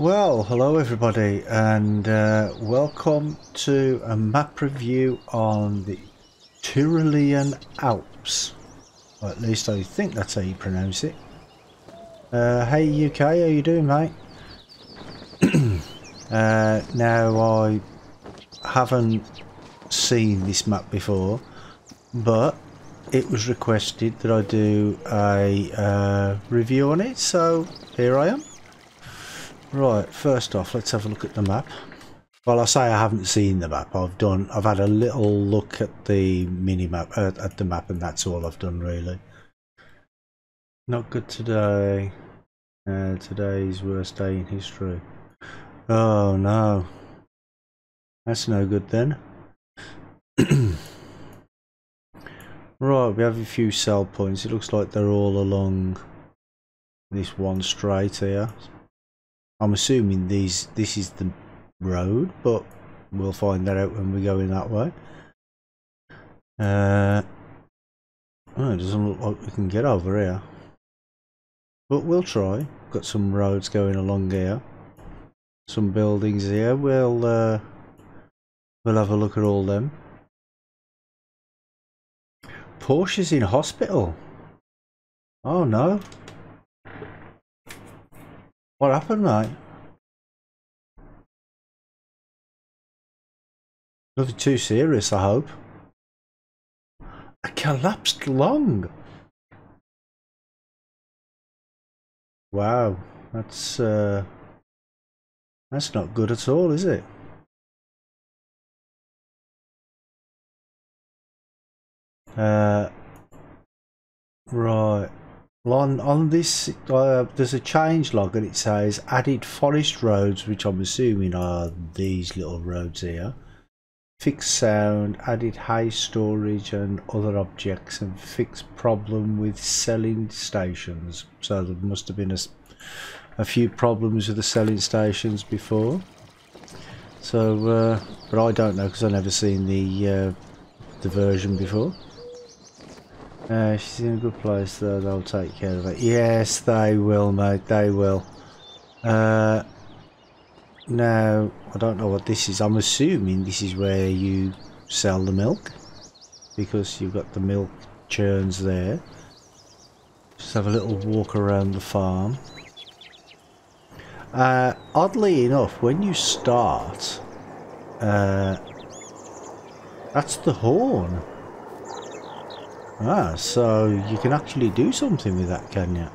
Well, hello everybody, and welcome to a map review on the Tyrolean Alps, or at least I think that's how you pronounce it. Hey UK, how you doing, mate? Now I haven't seen this map before, but it was requested that I do a review on it, so here I am. Right, first off, let's have a look at the map. Well, I say I haven't seen the map. I've had a little look at the mini map, at the map, and that's all I've done really. Not good today. Today's worst day in history. Oh no, that's no good then. Right, we have a few cell points. It looks like they're all along this one straight here. I'm assuming this is the road, but we'll find that out when we go in that way. Oh, it doesn't look like we can get over here, but we'll try. Got some roads going along here, some buildings here. We'll have a look at all them. Porsche's in hospital. Oh no. What happened, mate? Nothing too serious, I hope. A collapsed lung. Wow, that's not good at all, is it? Right. On this, there's a change log and it says added forest roads, which I'm assuming are these little roads here. Fixed sound, added hay storage and other objects, and fixed problem with selling stations. So there must have been a few problems with the selling stations before. So, but I don't know because I've never seen the version before. She's in a good place though, they'll take care of it. Yes, they will, mate, they will. Now, I don't know what this is. I'm assuming this is where you sell the milk, because you've got the milk churns there. Just have a little walk around the farm. Oddly enough, when you start, that's the horn. Ah, so you can actually do something with that, can you?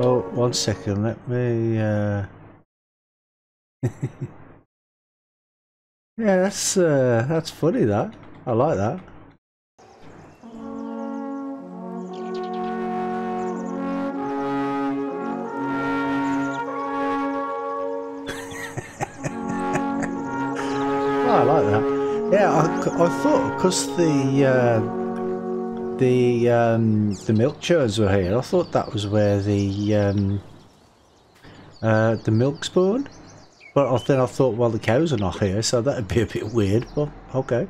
Oh, one second, let me... yeah, that's funny, that. I like that. I like that. Yeah, I thought because the milk churns were here, I thought that was where the milk spawned. But then I thought, well, the cows are not here, so that'd be a bit weird. Well, okay.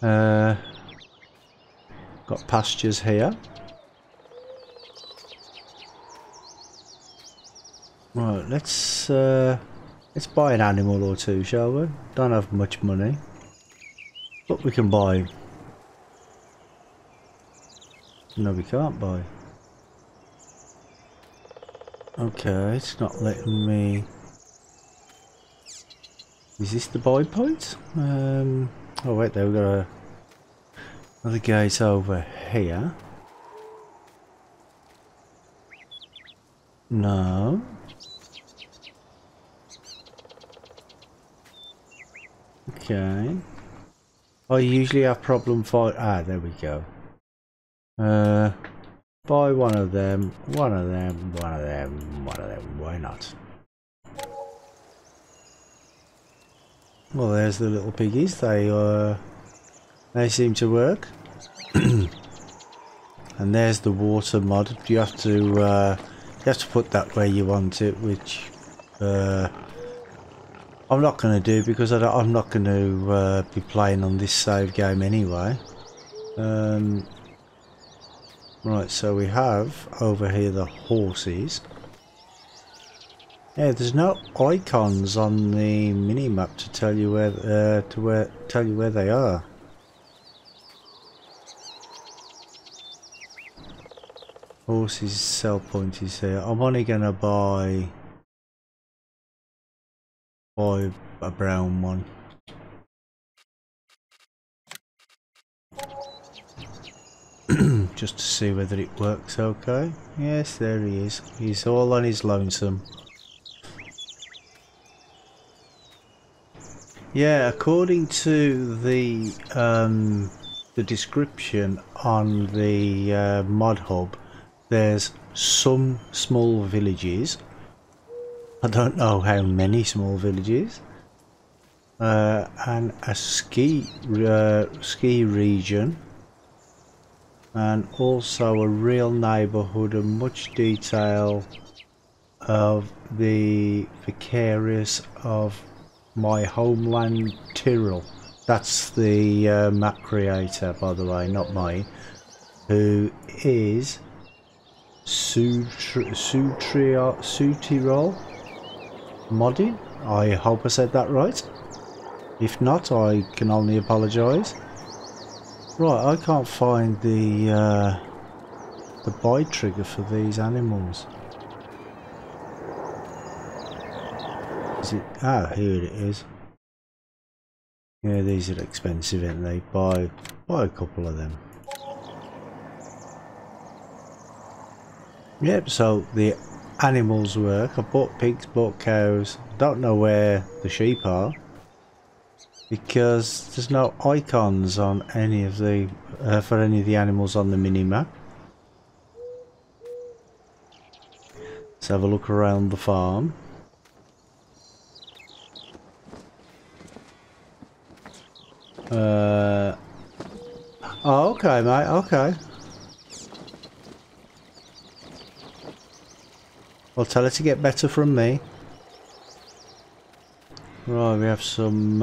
Got pastures here. Right, let's buy an animal or two, shall we? Don't have much money, but we can buy him. No, we can't buy. Okay, it's not letting me... Is this the buy point? Oh wait, there, we've got another gate over here. No. Okay. I usually have problem fight. Ah, there we go. Buy one of them, one of them, one of them, one of them. Why not? Well, there's the little piggies. They seem to work. And there's the water mod. You have to put that where you want it, which I'm not going to do because I'm not going to be playing on this save game anyway. Right, so we have over here the horses. Yeah, there's no icons on the mini map to tell you where they are. Horses sell point is here. I'm only gonna buy a brown one. Just to see whether it works okay. Yes, there he is. He's all on his lonesome. Yeah, according to the description on the mod hub, there's some small villages. I don't know how many small villages. And a ski region. And also a real neighbourhood and much detail of the vicarious of my homeland Tyrol. That's the map creator, by the way, not mine, who is Südtirol Modding. I hope I said that right. If not, I can only apologise. Right, I can't find the buy trigger for these animals. Is it? Ah, here it is. Yeah, these are expensive, aren't they? Buy a couple of them. Yep, so the animals work. I bought pigs, bought cows. Don't know where the sheep are, because there's no icons on any of the for any of the animals on the mini map. Let's have a look around the farm. Oh, okay, mate. Okay. Well, tell her to get better from me. Right, we have some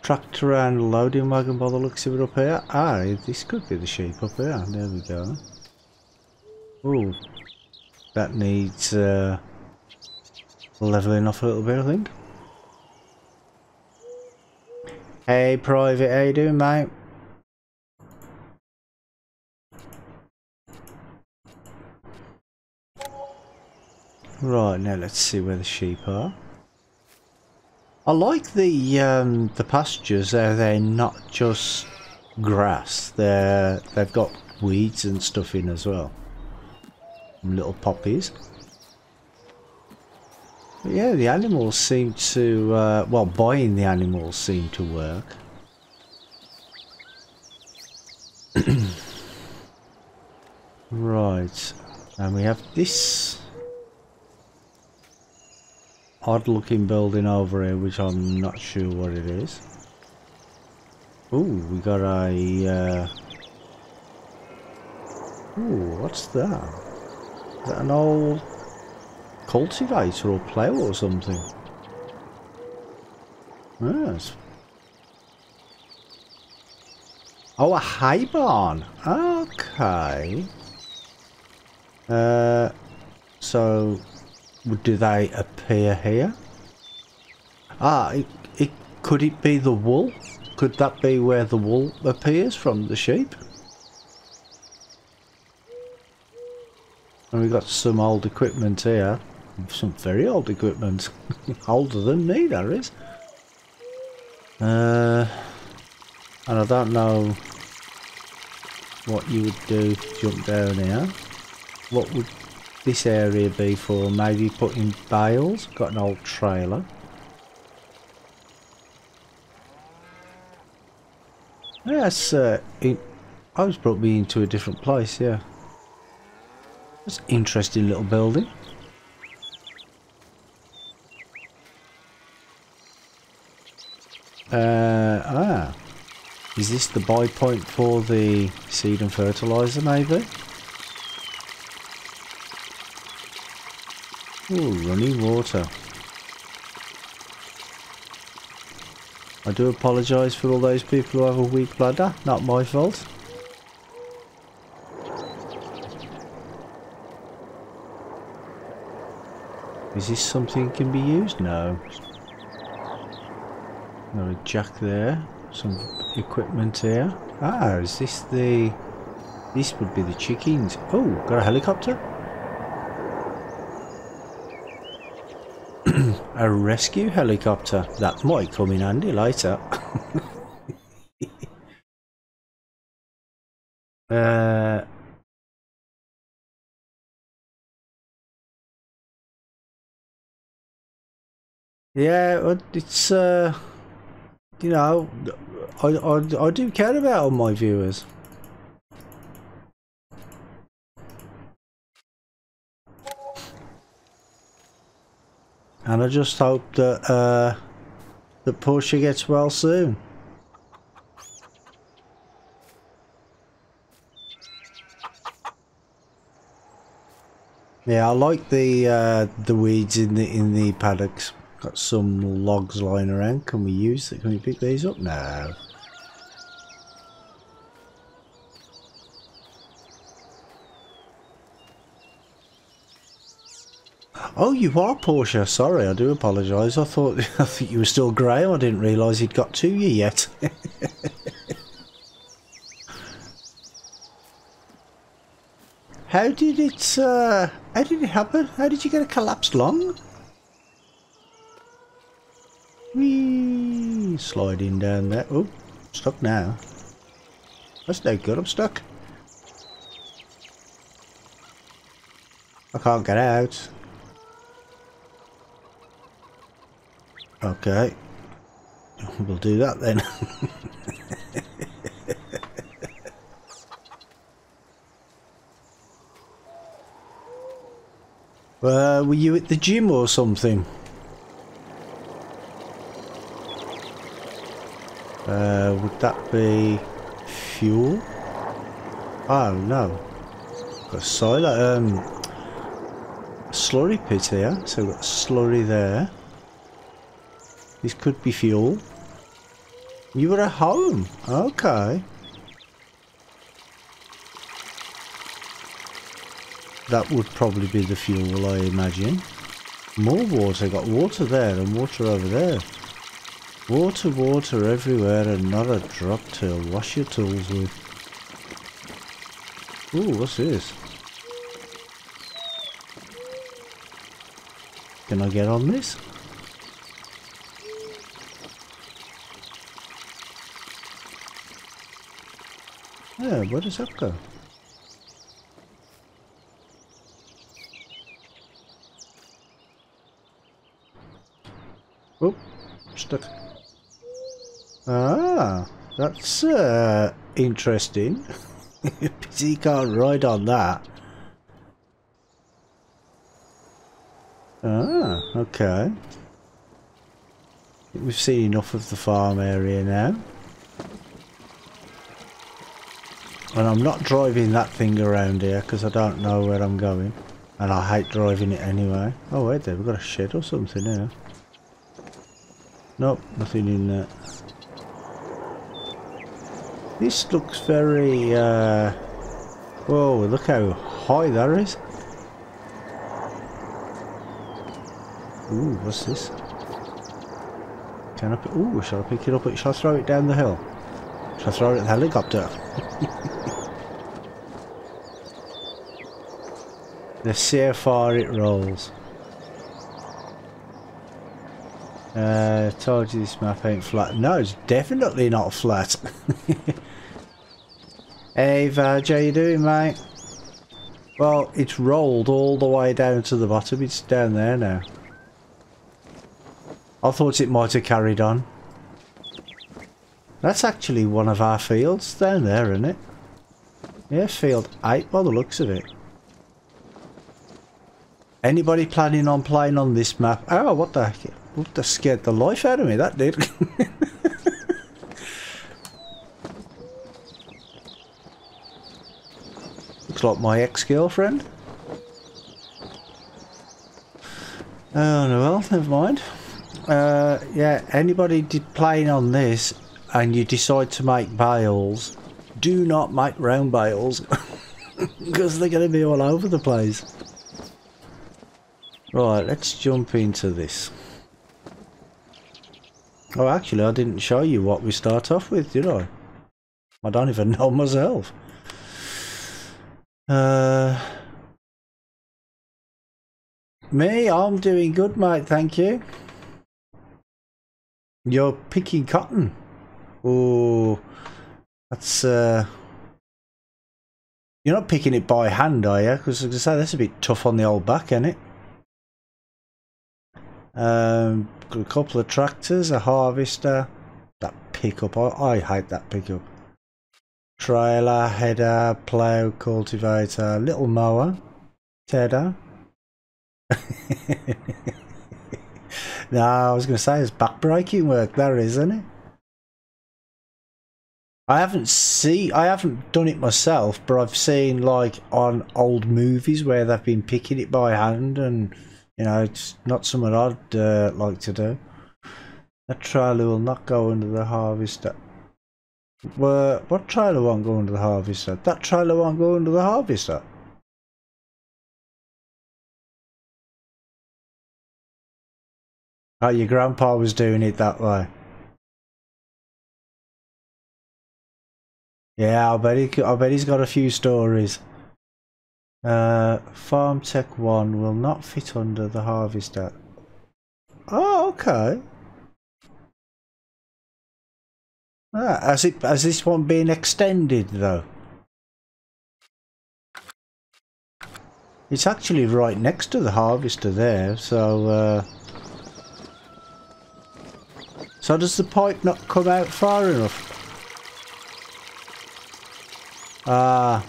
tractor and loading wagon by the looks of it up here. Ah, this could be the sheep up here. There we go. Ooh, that needs levelling off a little bit, I think. Hey, private, how you doing, mate? Right, now let's see where the sheep are. I like the pastures. They're not just grass. They've got weeds and stuff in as well. And little poppies. But yeah, the animals seem to well, buying the animals seem to work. Right, and we have this odd looking building over here, which I'm not sure what it is. Ooh, we got a ooh, what's that? Is that an old cultivator or plough or something? Yes. Oh, a hay barn. Okay. So do they appear here? Ah, could it be the wool? Could that be where the wool appears from the sheep? And we've got some old equipment here. Some very old equipment. Older than me, that is. And I don't know what you would do to jump down here. What would this area be for? Maybe putting bales. Got an old trailer. Yes, it always brought me into a different place. Yeah, that's an interesting little building. Is this the buy point for the seed and fertilizer? Maybe. Ooh, running water. I do apologise for all those people who have a weak bladder, not my fault. Is this something that can be used? No. Another jack there, some equipment here. Ah, is this the... This would be the chickens. Oh, got a helicopter? A rescue helicopter. That might come in handy later. Yeah, it's you know, I do care about all my viewers. And I just hope that the Porsche gets well soon. Yeah, I like the weeds in the paddocks. Got some logs lying around. Can we use it? Can we pick these up? No. Oh, you are Porsche. Sorry, I do apologise. I thought you were still Graham. I didn't realise he'd got to you yet. How did it happen? How did you get a collapsed lung? Whee! Sliding down there. Oh, stuck now. That's no good. I'm stuck. I can't get out. Okay, we'll do that then. Were you at the gym or something? Would that be fuel? Oh no, got a silo, slurry pit here, so we've got a slurry there. This could be fuel. You were at home. Okay. That would probably be the fuel, I imagine. More water. Got water there and water over there. Water, water everywhere and not a drop to wash your tools with. Ooh, what's this? Can I get on this? Yeah, where does that go? Oh, stuck. Ah, that's interesting. Pity you can't ride on that. Ah, okay. We've seen enough of the farm area now. And I'm not driving that thing around here because I don't know where I'm going. And I hate driving it anyway. Oh wait there, we've got a shed or something here. Nope, nothing in there. This looks very... Whoa, look how high that is. Ooh, what's this? Can I... Ooh, shall I pick it up? Shall I throw it down the hill? Shall I throw it at the helicopter? Let's see how far it rolls. Told you this map ain't flat. No, it's definitely not flat. Hey Vaj, how you doing, mate? Well, it's rolled all the way down to the bottom. It's down there now. I thought it might have carried on. That's actually one of our fields down there, isn't it? Yeah, field 8 by the looks of it. Anybody planning on playing on this map? Oh, what the heck? What the scared the life out of me, that did. Looks like my ex-girlfriend. Oh, no, well, never mind. yeah, anybody playing on this and you decide to make bales, do not make round bales because they're going to be all over the place. Right, let's jump into this. Oh, actually, I didn't show you what we start off with, did I? I don't even know myself. Me, I'm doing good, mate, thank you. You're picking cotton. Oh, that's... You're not picking it by hand, are you? Because, as I say, that's a bit tough on the old back, isn't it? Got a couple of tractors, a harvester. That pickup, I hate that pickup. Trailer, header, plough, cultivator, little mower, tedder. No, I was going to say it's backbreaking work there, isn't it? I haven't done it myself, but I've seen like on old movies where they've been picking it by hand, and you know, it's not something I'd like to do. That trailer will not go under the harvester. What trailer won't go under the harvester? That trailer won't go under the harvester. Oh, your grandpa was doing it that way. Yeah, I bet he's got a few stories. Farm Tech 1 will not fit under the harvester. Oh, okay. Ah, has this one been extended though? It's actually right next to the harvester there, so so does the pipe not come out far enough? Ah.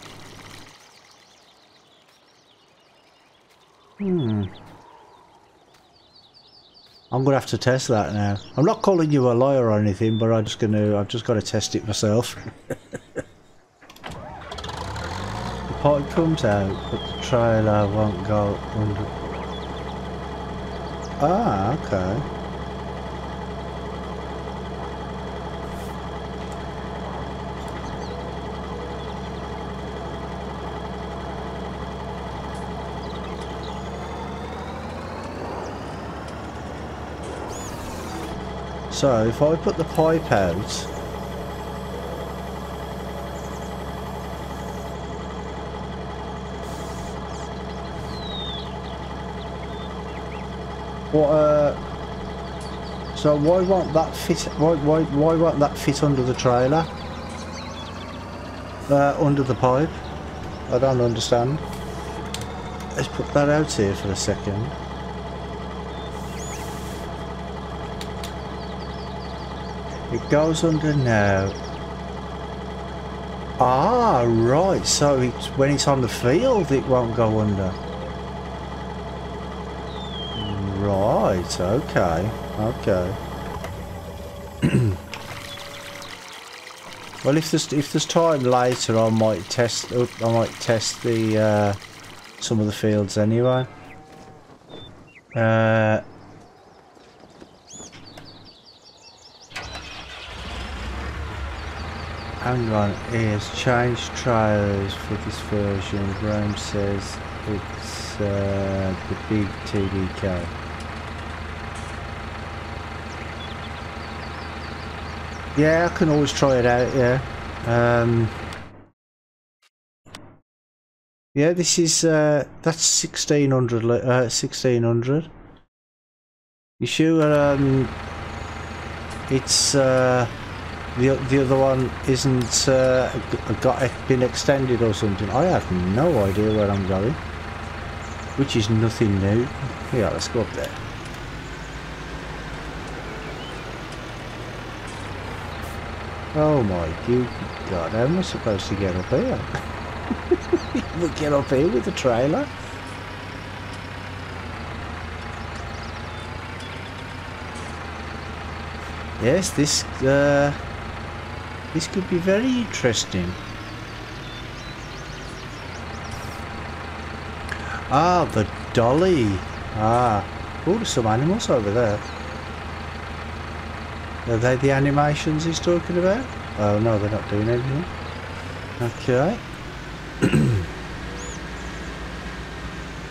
I'm gonna have to test that now. I'm not calling you a liar or anything, but I've just got to test it myself. The pipe comes out, but the trailer won't go under. Ah, okay. So if I put the pipe out, what? So why won't that fit? Why won't that fit under the trailer? Under the pipe? I don't understand. Let's put that out here for a second. It goes under now. Ah, right, so it's, when it's on the field it won't go under. Right, okay, okay. Well, if there's time later, I might test the some of the fields anyway. Hang on, he has changed trailers for this version. Graham says it's the big TDK. Yeah, I can always try it out, yeah. Yeah, this is, that's 1600, 1600. You sure, it's, The other one isn't been extended or something. I have no idea where I'm going, which is nothing new. Yeah, let's go up there. Oh my god, how am I supposed to get up here? We'll get up here with the trailer. Yes, this could be very interesting. Ah, the dolly. Ah, oh, there's some animals over there. Are they the animations he's talking about? Oh no, they're not doing anything. Okay.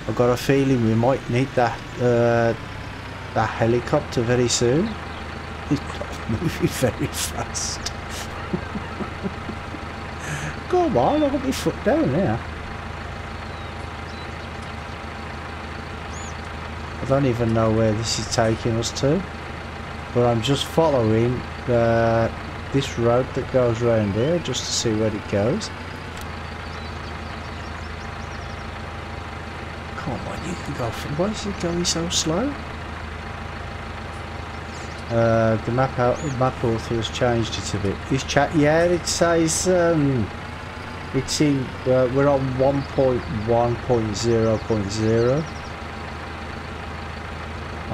I've got a feeling we might need that that helicopter very soon. It's not moving very fast. Come on, I've got my foot down there. I don't even know where this is taking us to, but I'm just following this road that goes round here just to see where it goes. Come on, you can go for, why is it going so slow? The map author has changed it a bit. Yeah, it says it's in, we're on 1.1.0.0.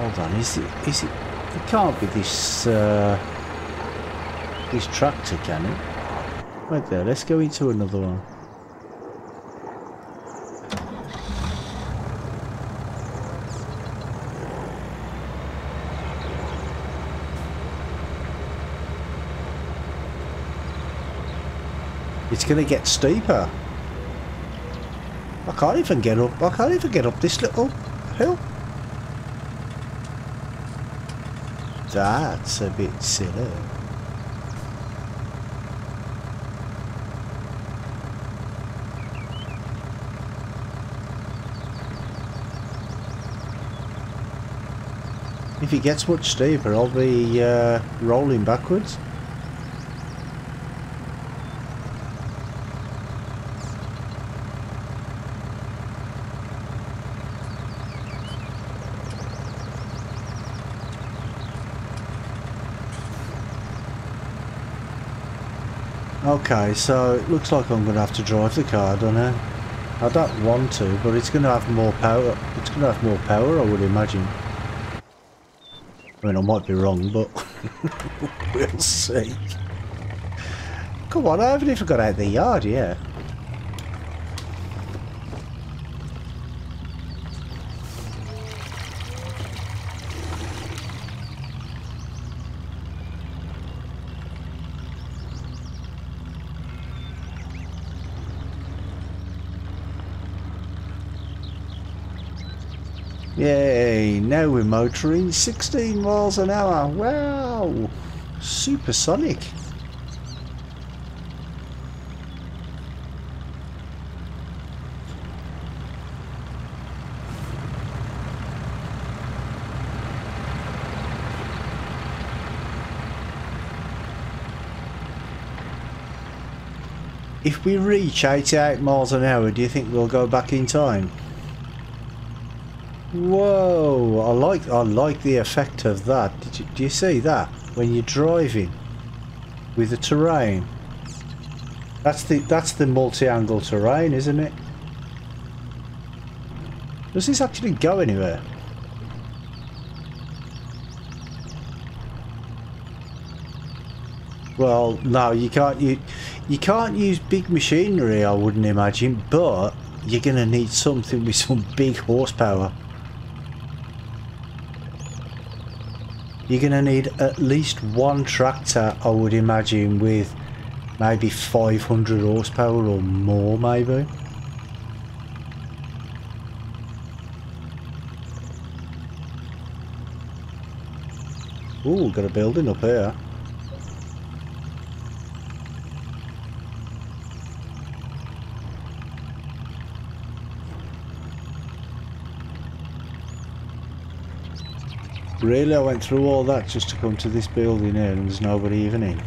Hold on, is it, it can't be this, this tractor, can it? Right there, let's go into another one. It's gonna get steeper. I can't even get up, I can't even get up this little hill. That's a bit silly. If it gets much steeper, I'll be rolling backwards. Okay, so it looks like I'm going to have to drive the car, don't I? I don't want to, but it's going to have more power. It's going to have more power, I would imagine. I mean, I might be wrong, but we'll see. Come on, I haven't even got out of the yard yet. Yay, now we're motoring 16 miles an hour. Wow, supersonic. If we reach 88 miles an hour, do you think we'll go back in time? Whoa, I like the effect of that. Do you see that? When you're driving with the terrain. That's the multi-angle terrain, isn't it? Does this actually go anywhere? Well, no, you can't use big machinery, I wouldn't imagine, but you're gonna need something with some big horsepower. You're going to need at least one tractor, I would imagine, with maybe 500 horsepower or more, maybe. Ooh, got a building up here. Really, I went through all that just to come to this building here, and there's nobody even in.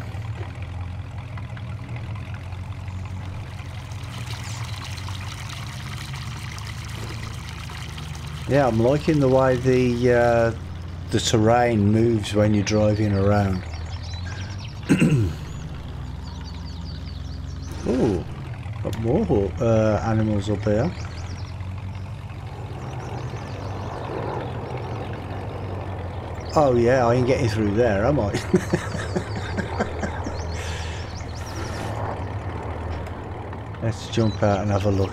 Yeah, I'm liking the way the terrain moves when you're driving around. Ooh, got more animals up here. Oh yeah, I ain't getting through there, am I? Let's jump out and have a look.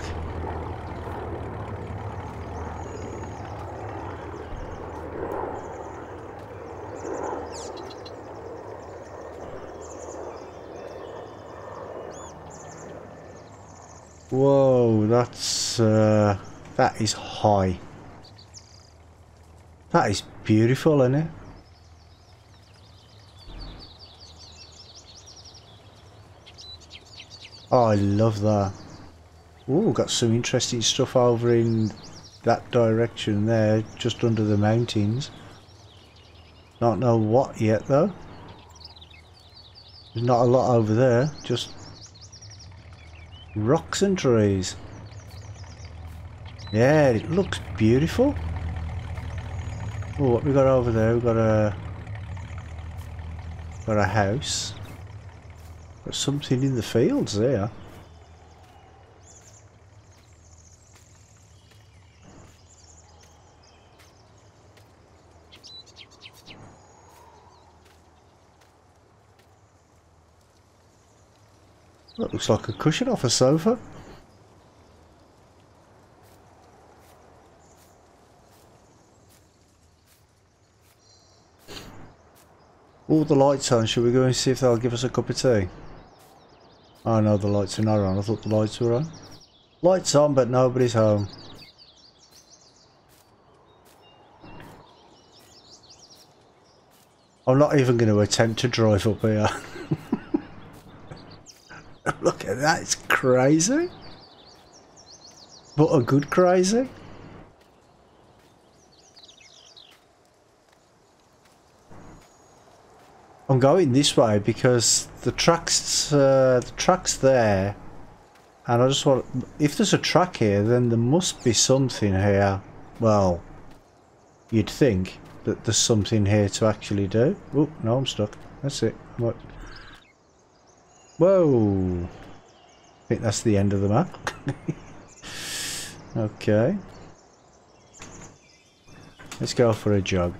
Whoa, that is high. That is beautiful, isn't it? Oh, I love that. Ooh, got some interesting stuff over in that direction there, just under the mountains. Don't know what yet though. There's not a lot over there, just rocks and trees. Yeah, it looks beautiful. Oh, what we got over there? We've got a house. Got something in the fields there. That looks like a cushion off a sofa. All the lights on. Should we go and see if they'll give us a cup of tea? Oh no, the lights are not on. I thought the lights were on. Lights on, but nobody's home. I'm not even going to attempt to drive up here. Look at that, it's crazy. But a good crazy. I'm going this way because the track's there, and I just want, if there's a track here then there must be something here. Well, you'd think that there's something here to actually do. Oh no, I'm stuck. That's it. What? Whoa! I think that's the end of the map. Okay. Let's go for a jog.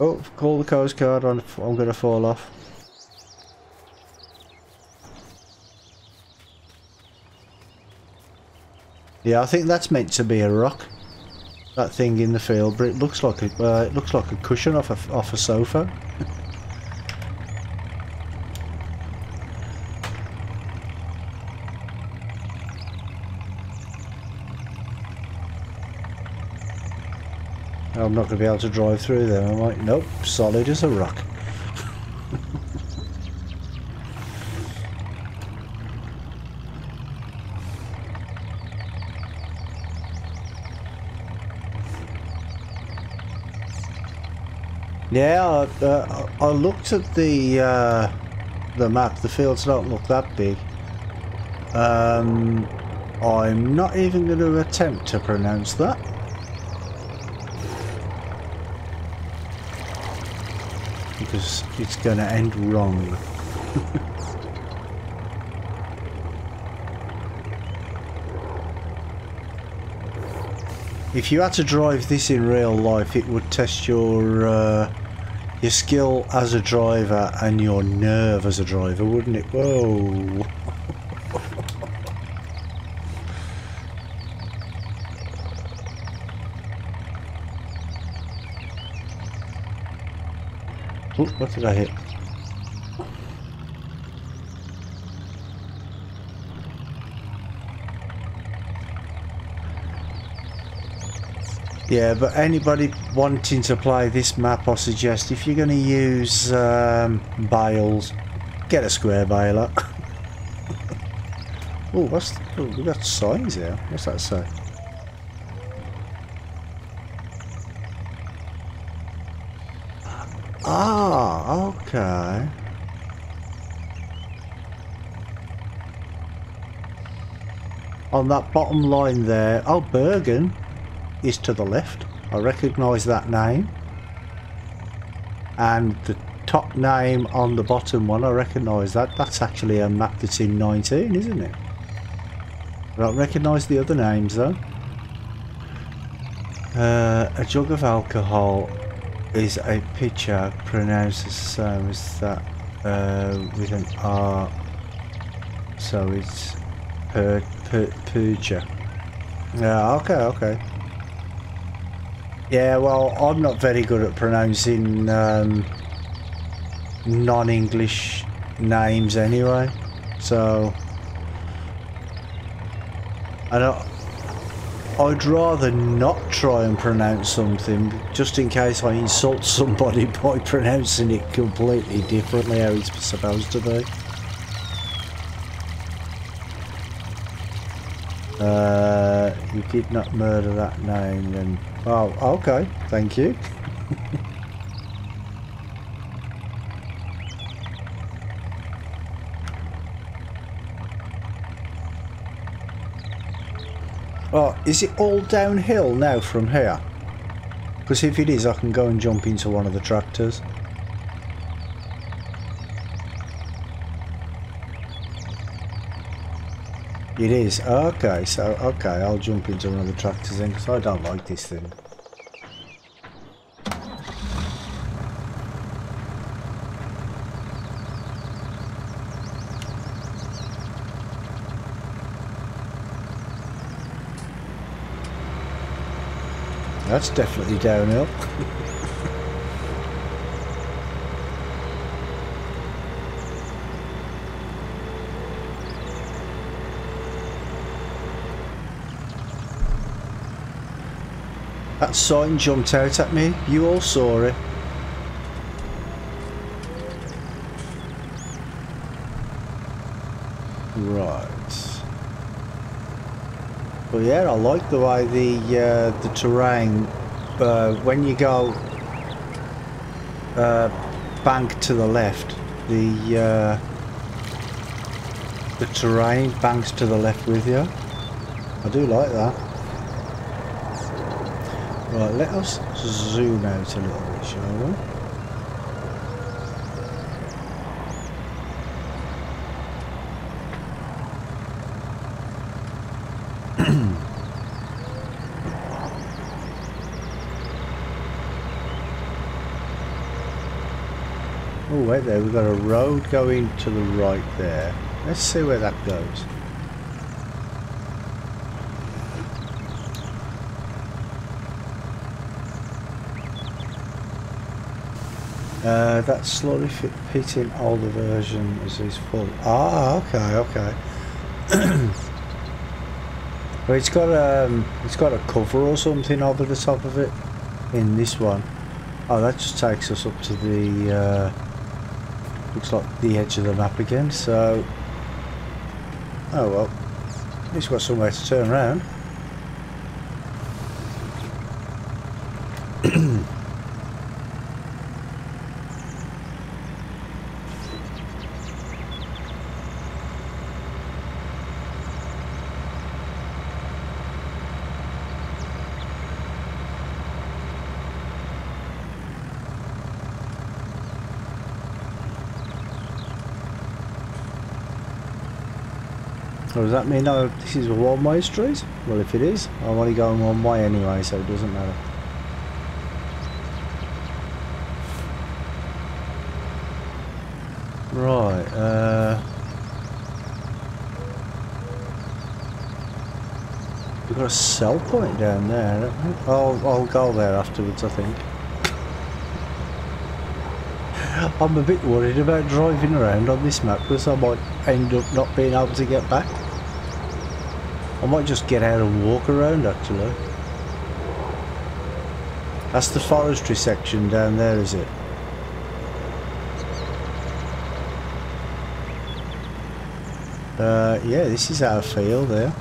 Oh, call the Coast Guard, I'm going to fall off. Yeah, I think that's meant to be a rock. That thing in the field, but it looks like a cushion off a sofa. I'm not going to be able to drive through there. I'm like, nope, solid as a rock. Yeah, I looked at the map. The fields don't look that big. I'm not even going to attempt to pronounce that. Because it's going to end wrong. If you had to drive this in real life, it would test your skill as a driver and your nerve as a driver, wouldn't it? Whoa! Ooh, what did I hit? Yeah, but anybody wanting to play this map, I suggest if you're going to use bales, get a square baler. Oh, we got signs here. What's that say? Ah, okay. On that bottom line there, oh, Bergen is to the left. I recognise that name, and the top name on the bottom one, I recognise that. That's actually a map that's in 19, isn't it? I don't recognise the other names though. A jug of alcohol is a pitcher, pronounced the same as that, with an R, so it's per pitcher. Yeah, okay, okay. Yeah, well, I'm not very good at pronouncing non-English names anyway, so I'd rather not try and pronounce something, just in case I insult somebody by pronouncing it completely differently how it's supposed to be. You did not murder that name then. Oh, okay, thank you. Oh, is it all downhill now from here? Because if it is, I can go and jump into one of the tractors. It is. Okay, so, okay, I'll jump into one of the tractors then, because I don't like this thing. That's definitely downhill. That sign jumped out at me. You all saw it. Right. Well, yeah, I like the way the terrain, when you go bank to the left, the terrain banks to the left with you. I do like that. Right, let us zoom out a little bit, shall we? Oh, wait there, we've got a road going to the right there. Let's see where that goes. That slurry pit in older version is full. Ah, okay, okay. Well, it's got a cover or something over the top of it in this one. Oh, that just takes us up to the looks like the edge of the map again. So, oh well, at least got somewhere to turn around. So does that mean this is a one-way street? Well, if it is, I'm only going one way anyway, so it doesn't matter. Right, we've got a cell point down there, don't we? I'll go there afterwards, I think. I'm a bit worried about driving around on this map because I might end up not being able to get back. I might just get out and walk around, actually. That's the forestry section down there, is it? Yeah, this is our field there.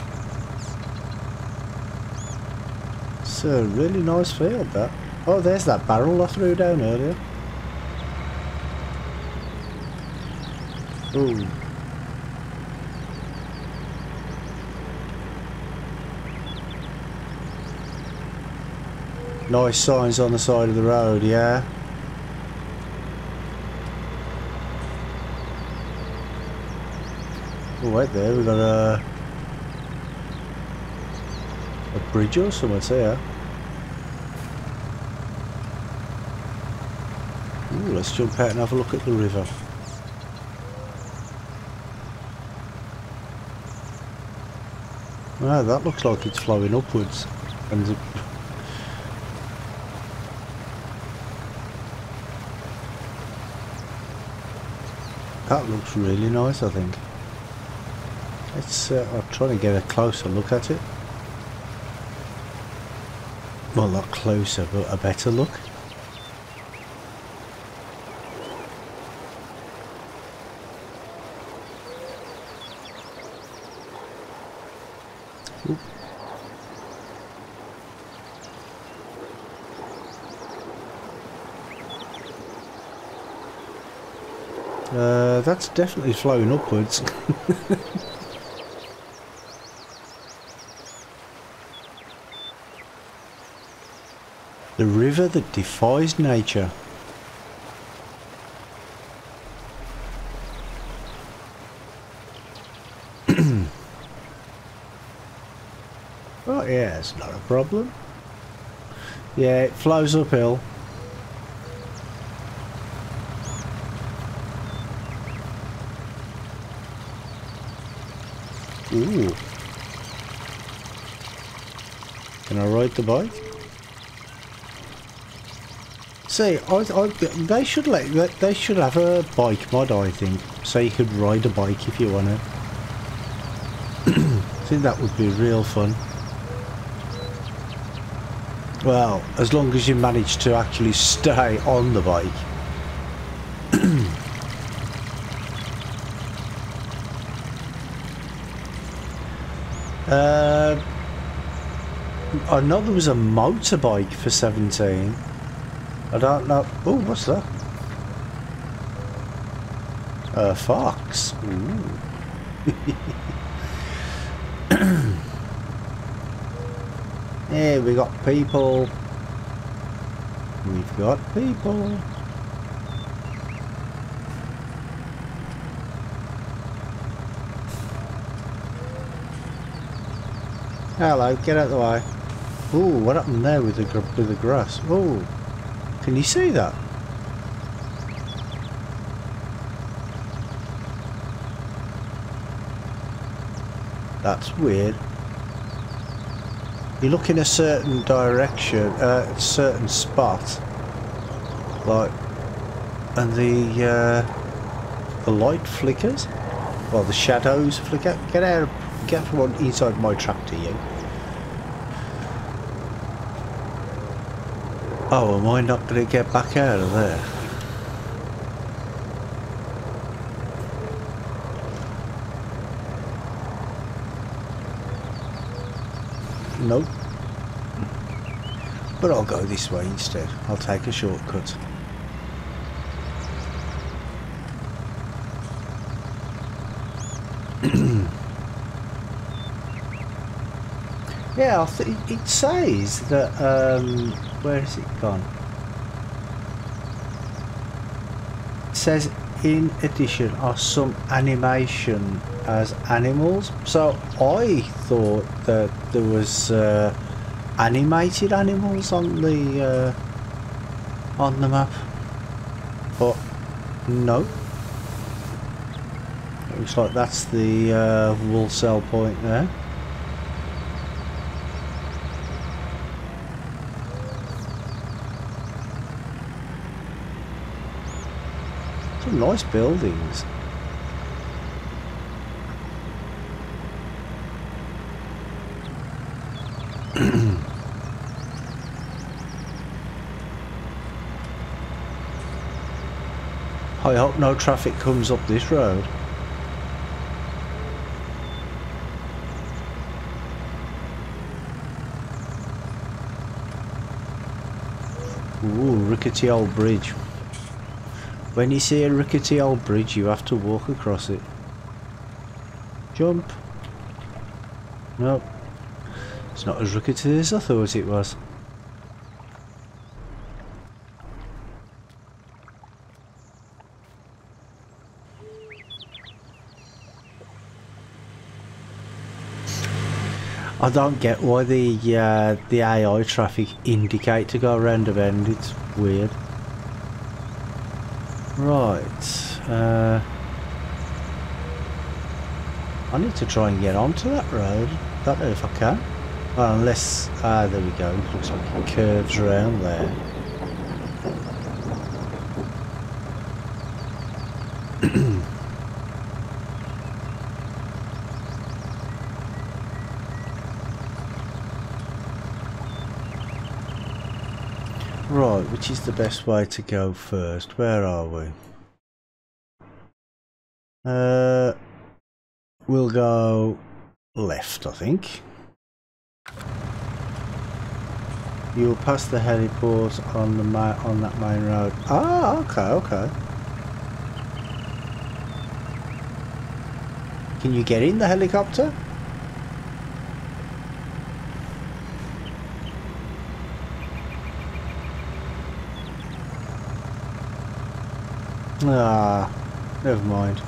It's a really nice field, that. Oh, there's that barrel I threw down earlier. Ooh. Nice signs on the side of the road, yeah. Oh, wait there, we've got a bridge or something here. Ooh, let's jump out and have a look at the river. Well, that looks like it's flowing upwards. And that looks really nice, I think. Let's, I'll try to get a closer look at it. Well, not closer, but a better look. Oop. That's definitely flowing upwards. The river that defies nature. Oh yeah, it's not a problem. Yeah, it flows uphill. Ooh. Can I ride the bike? See, they should have a bike mod, I think, so you could ride a bike if you want to. I think that would be real fun. Well, as long as you manage to actually stay on the bike. I know there was a motorbike for 17. I don't know. Oh, what's that? A fox. Ooh. Yeah, we got people. We've got people. Hello, get out of the way. Ooh, what happened there with the grass? Ooh. Can you see that? That's weird. You look in a certain direction, a certain spot, like, and the light flickers. Well, the shadows flicker. Get out! Get from inside my tractor, you. Oh, am I not going to get back out of there? Nope. But I'll go this way instead. I'll take a shortcut. Yeah, it says that, where has it gone? It says, in addition, are some animation as animals. So I thought that there was animated animals on the map, but no. It looks like that's the wool cell point there. Nice buildings. I hope no traffic comes up this road. Ooh, rickety old bridge. When you see a rickety old bridge, you have to walk across it. Jump. Nope. It's not as rickety as I thought it was. I don't get why the AI traffic indicate to go around a bend. It's weird. Right, I need to try and get onto that road. like that if I can. Unless, there we go, it looks like it curves around there. Right, which is the best way to go first? Where are we? We'll go left, I think. You'll pass the heliport on the that main road. Ah, okay. Can you get in the helicopter? Ah, never mind.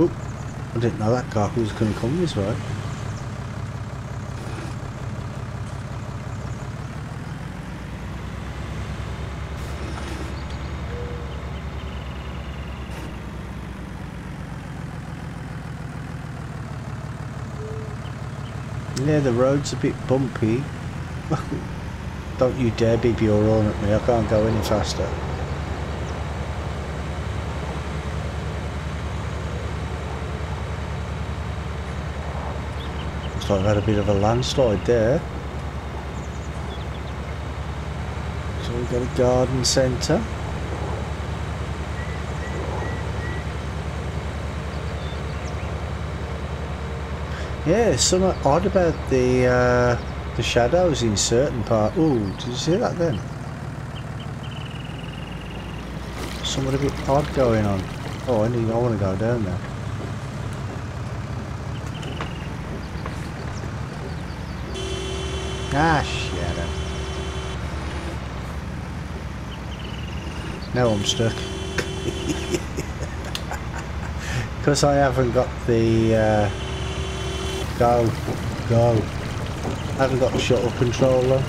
Oop, I didn't know that car was going to come this way. Yeah, the road's a bit bumpy. Don't you dare be roaring at me, I can't go any faster. Looks like I've had a bit of a landslide there. So we've got a garden centre. Yeah, something odd about the shadows in certain parts. Oh, did you see that then? Something a bit odd going on. Oh, I want to go down there. Ah, shadow. Now I'm stuck. Because I haven't got the... Go. I haven't got the shuttle controller.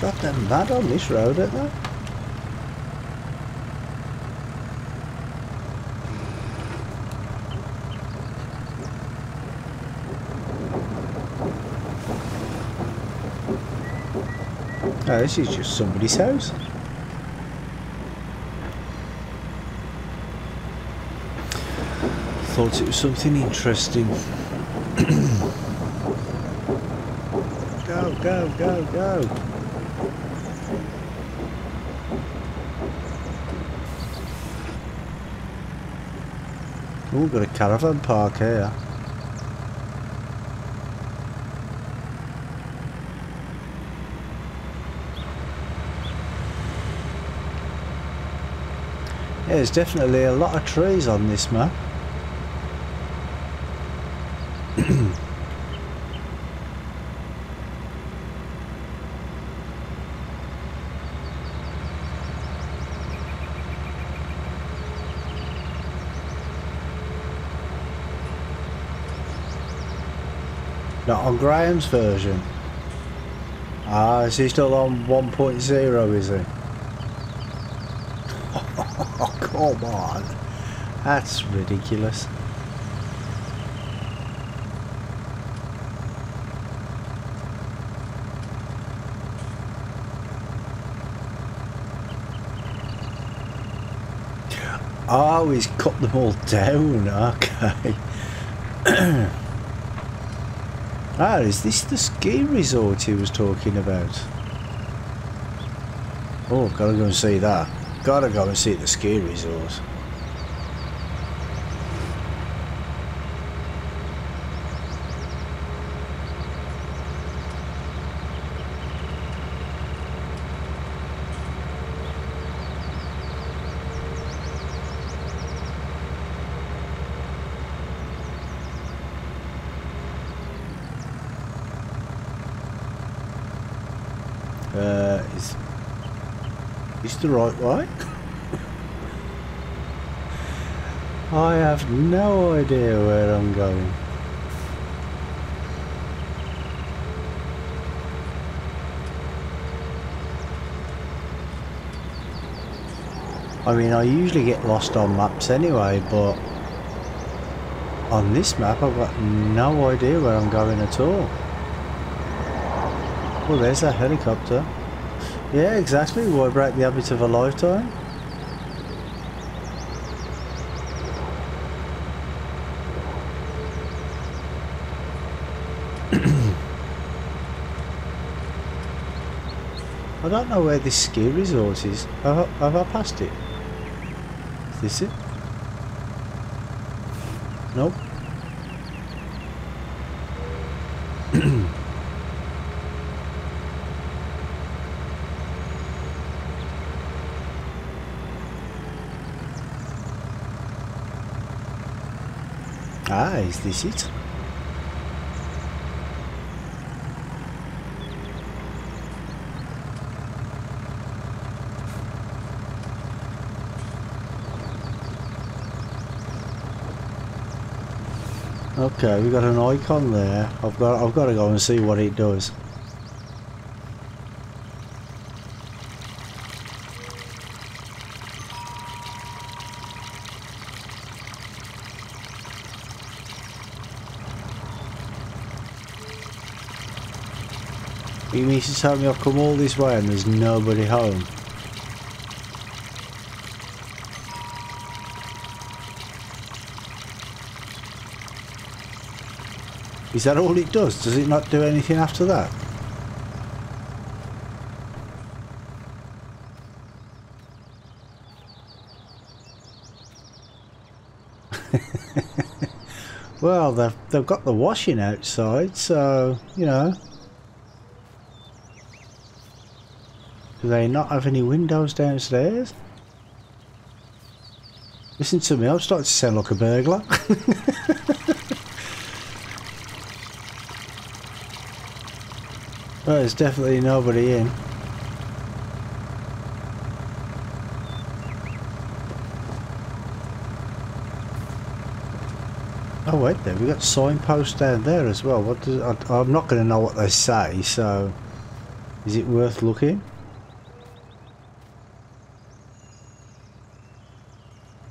God, they're mad on this road, aren't they? Oh, this is just somebody's house. Thought it was something interesting. Go. Oh, we've got a caravan park here. Yeah, there's definitely a lot of trees on this map. Not on Graham's version. Ah, is he still on 1.0, is he? Oh, come on. That's ridiculous. Oh, he's cut them all down, okay. Ah, is this the ski resort he was talking about? Oh, gotta go and see that. Gotta go and see the ski resort. Is the right way? I have no idea where I'm going. I mean, I usually get lost on maps anyway, but On this map, I've got no idea where I'm going at all. Well, there's that helicopter. Yeah, exactly. Why break the habit of a lifetime? I don't know where this ski resort is. Have I passed it? Is this it? Nope. Ah, is this it? Okay, we got an icon there. I've got to go and see what it does. You mean to tell me I've come all this way and there's nobody home? Is that all it does? Does it not do anything after that? Well, they've got the washing outside, so, you know. Do they not have any windows downstairs? Listen to me, I'm starting to sound like a burglar. Well, there's definitely nobody in. Oh wait, there we got signposts down there as well. What does I'm not going to know what they say, so is it worth looking?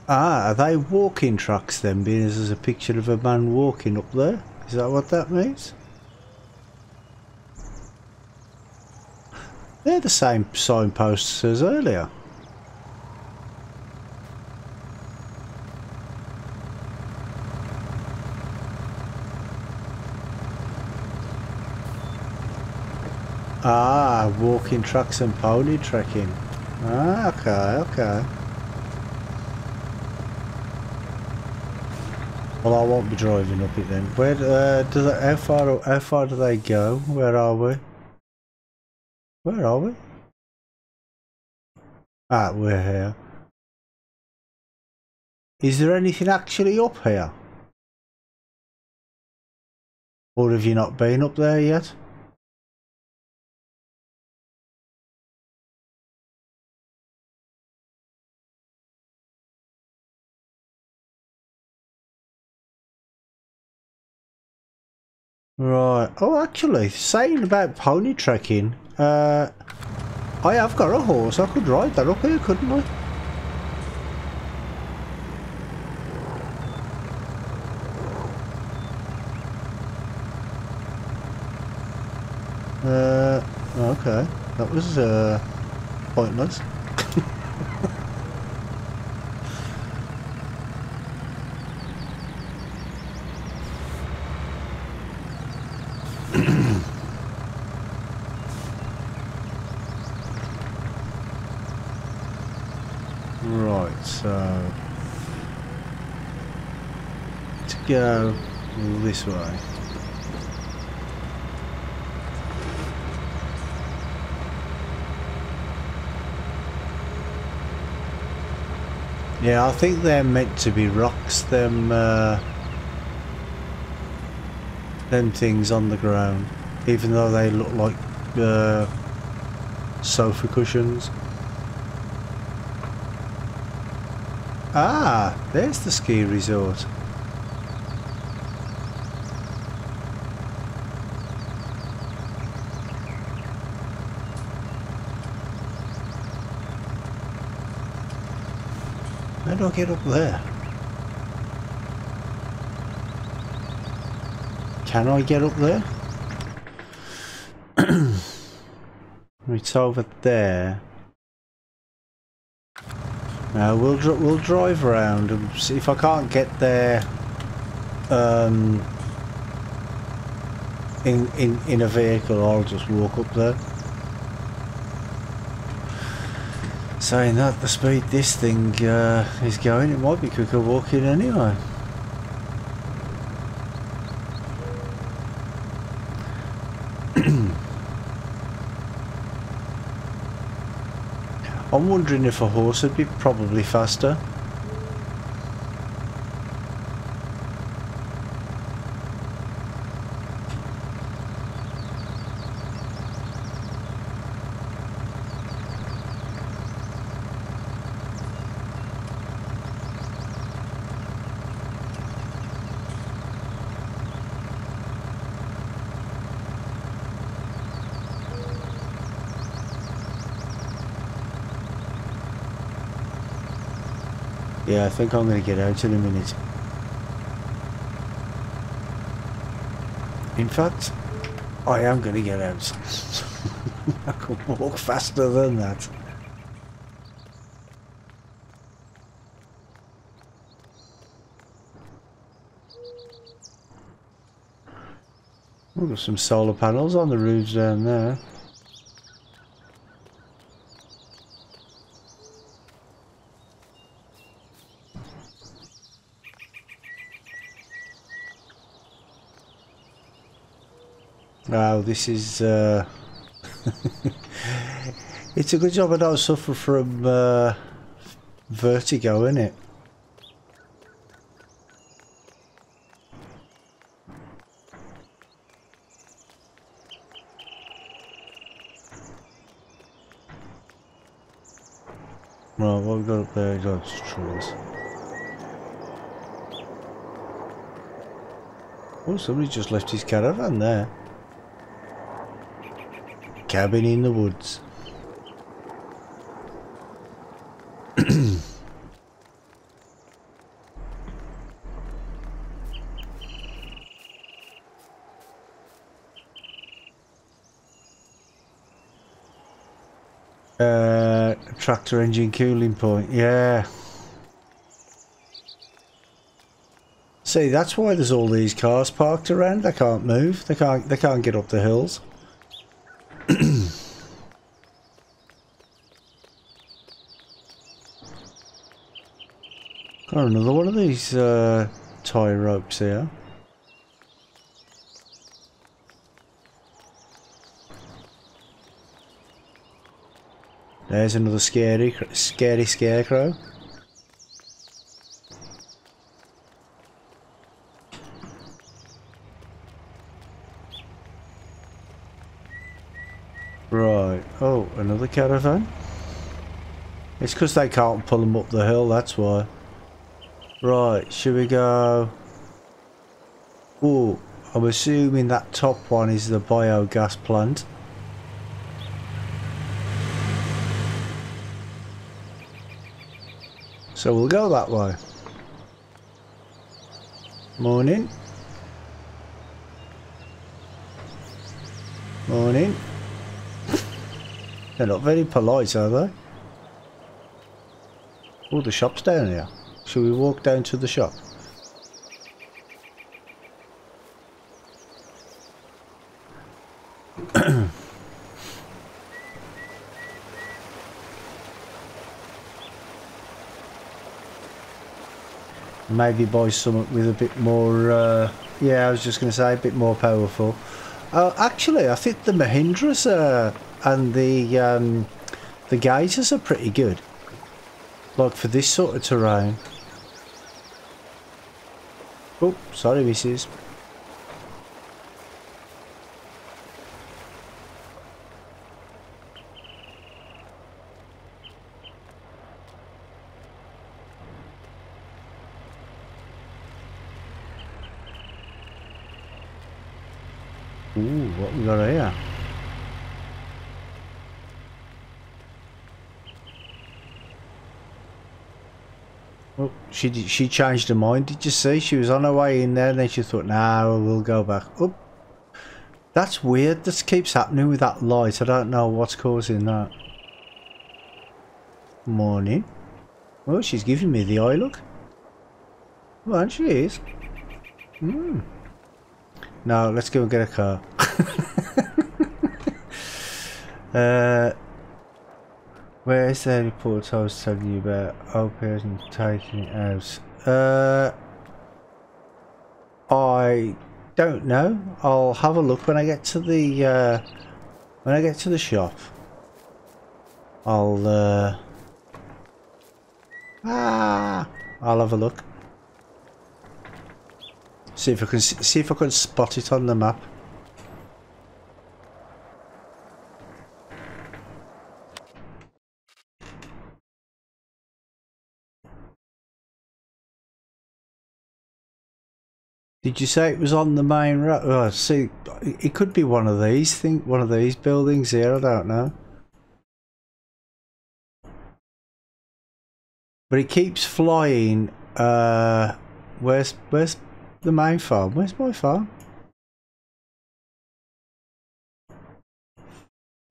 Ah, are they walking tracks then? Because there's a picture of a man walking up there. Is that what that means? They're the same signposts as earlier. Ah, walking tracks and pony trekking. Ah, okay, okay. Well, I won't be driving up it then. Where how far do they go? Where are we? Where are we? Ah, we're here. Is there anything actually up here? Or have you not been up there yet? Right. Oh, actually, saying about pony trekking, I have got a horse. I could ride that up here, couldn't I? Okay. That was, pointless. So to go this way. Yeah, I think they're meant to be rocks, them things on the ground, even though they look like sofa cushions. Ah, there's the ski resort. How do I get up there? Can I get up there? It's over there. Now we'll drive around and see if I can't get there in a vehicle. I'll just walk up there. Saying that, the speed this thing is going, it might be quicker walking anyway. I'm wondering if a horse would be probably faster. Yeah, I think I'm going to get out in a minute. In fact, I am going to get out. I could walk faster than that. We've got some solar panels on the roofs down there. Wow, this is it's a good job I don't suffer from vertigo, isn't it? Right, what we've got up there is trees. Oh, somebody just left his caravan there. Cabin in the woods. Tractor engine cooling point, yeah. See, that's why there's all these cars parked around. They can't move. They can't get up the hills. Got another one of these tie ropes here. There's another scary scarecrow. Right, oh, another caravan. It's because they can't pull them up the hill, that's why. Right, should we go? Oh, I'm assuming that top one is the biogas plant. So we'll go that way. Morning. Morning. They're not very polite, are they? Oh, the shop's down here. Should we walk down to the shop? Maybe buy something with a bit more, yeah, I was just going to say a bit more powerful. Actually, I think the Mahindras and the Gators are pretty good. Like for this sort of terrain. Oh, sorry, missus. Ooh, what we got here? Well, she changed her mind, did you see? She was on her way in there and then she thought, nah, we'll go back up. That's weird. This keeps happening with that light. I don't know what's causing that. Morning. Well, she's giving me the eye look. Well, and she is. Mm. No, let's go and get a car. Where's the report I was telling you about? Open taking it out. I don't know. I'll have a look when I get to the shop. I'll have a look. See if I can spot it on the map. Did you say it was on the main road? Oh, see, it could be one of these things, one of these buildings here. I don't know, but it keeps flying. Where's the main farm? Where's my farm?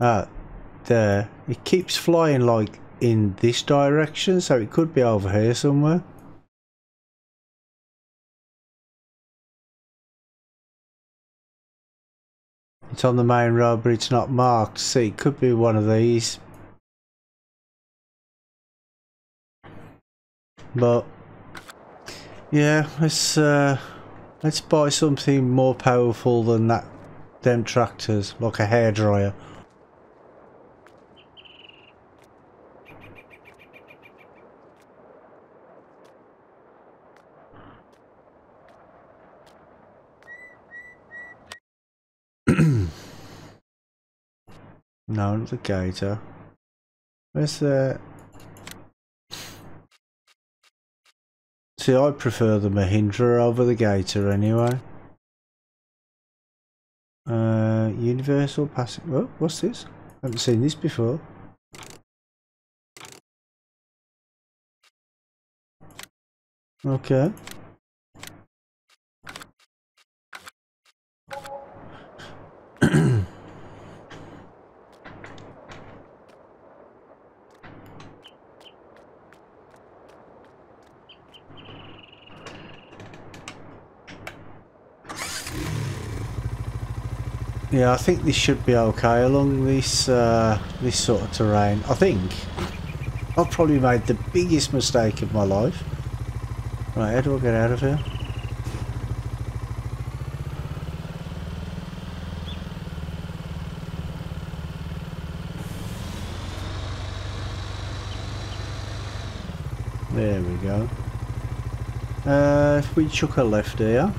Ah, there. It keeps flying like in this direction, so it could be over here somewhere. It's on the main road, but it's not marked. See, it could be one of these. But yeah, let's buy something more powerful than that. Them tractors, like a hairdryer. No, not the gator. Where's the... See, I prefer the Mahindra over the gator anyway. Universal passing... Oh, what's this? I haven't seen this before. Okay. Yeah, I think this should be okay along this this sort of terrain. I think I've probably made the biggest mistake of my life. Right, how do I get out of here? There we go. If we chuck a left here.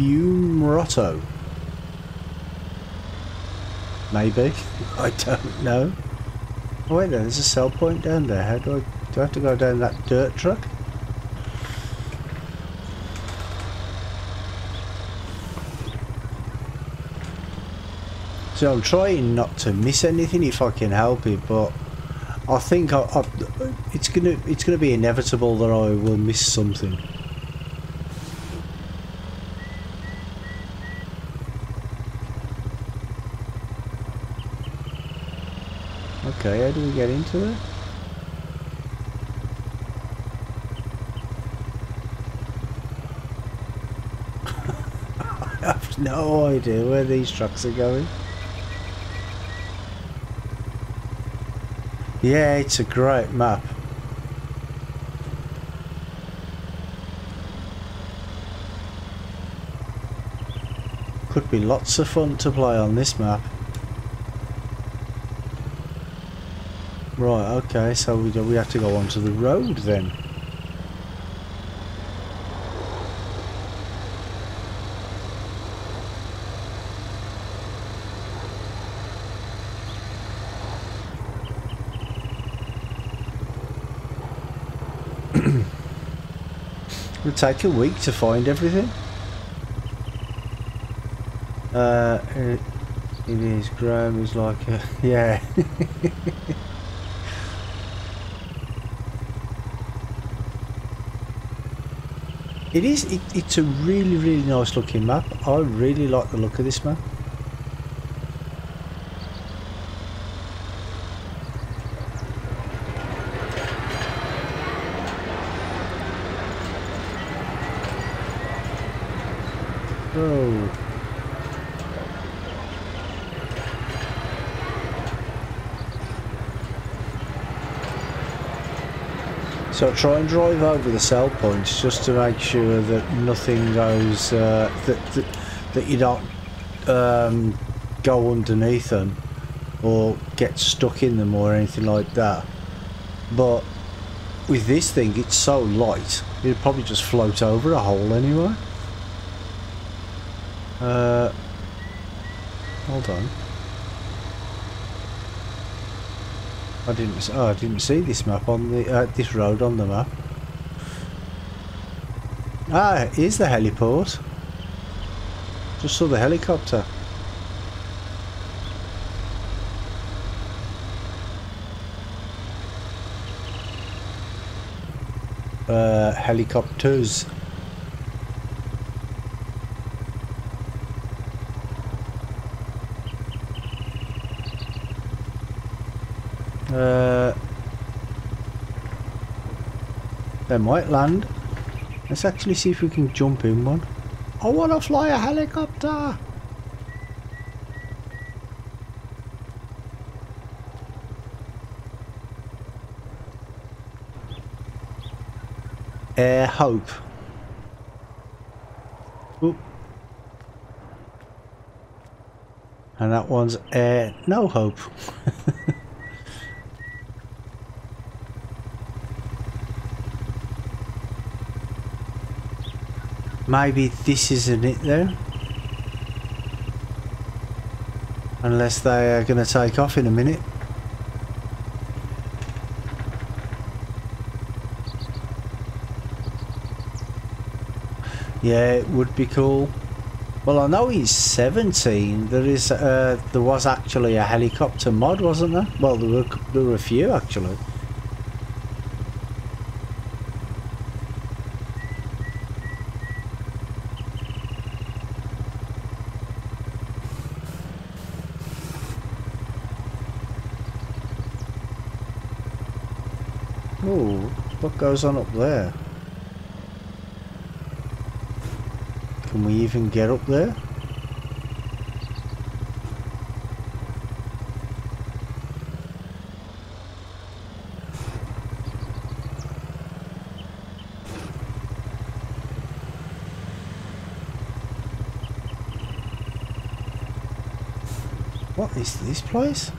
Fumerotto. Maybe. I don't know. Oh wait, there's a cell point down there. How do I have to go down that dirt truck? So I'm trying not to miss anything if I can help it, but I think it's gonna be inevitable that I will miss something. Okay, how do we get into it? I have no idea where these trucks are going. Yeah, it's a great map. Could be lots of fun to play on this map. Right, okay, so we have to go onto the road then. It'll take a week to find everything. It is. Graham is like a... yeah. It is. It's a really, really nice looking map. I really like the look of this map. Oh. So try and drive over the cell points just to make sure that nothing goes, that you don't go underneath them or get stuck in them or anything like that. But with this thing, it's so light, it'd probably just float over a hole anyway. Hold on. I didn't see this map on the this road on the map. Ah, here's the heliport. Just saw the helicopter. Helicopters. They might land. Let's actually see if we can jump in one. I want to fly a helicopter! Air Hope. Oop. And that one's Air No Hope. Maybe this isn't it though. Unless they are going to take off in a minute. Yeah, it would be cool. Well, I know he's 17. There was actually a helicopter mod, wasn't there? Well, there were a few actually. What goes on up there? Can we even get up there? What is this place?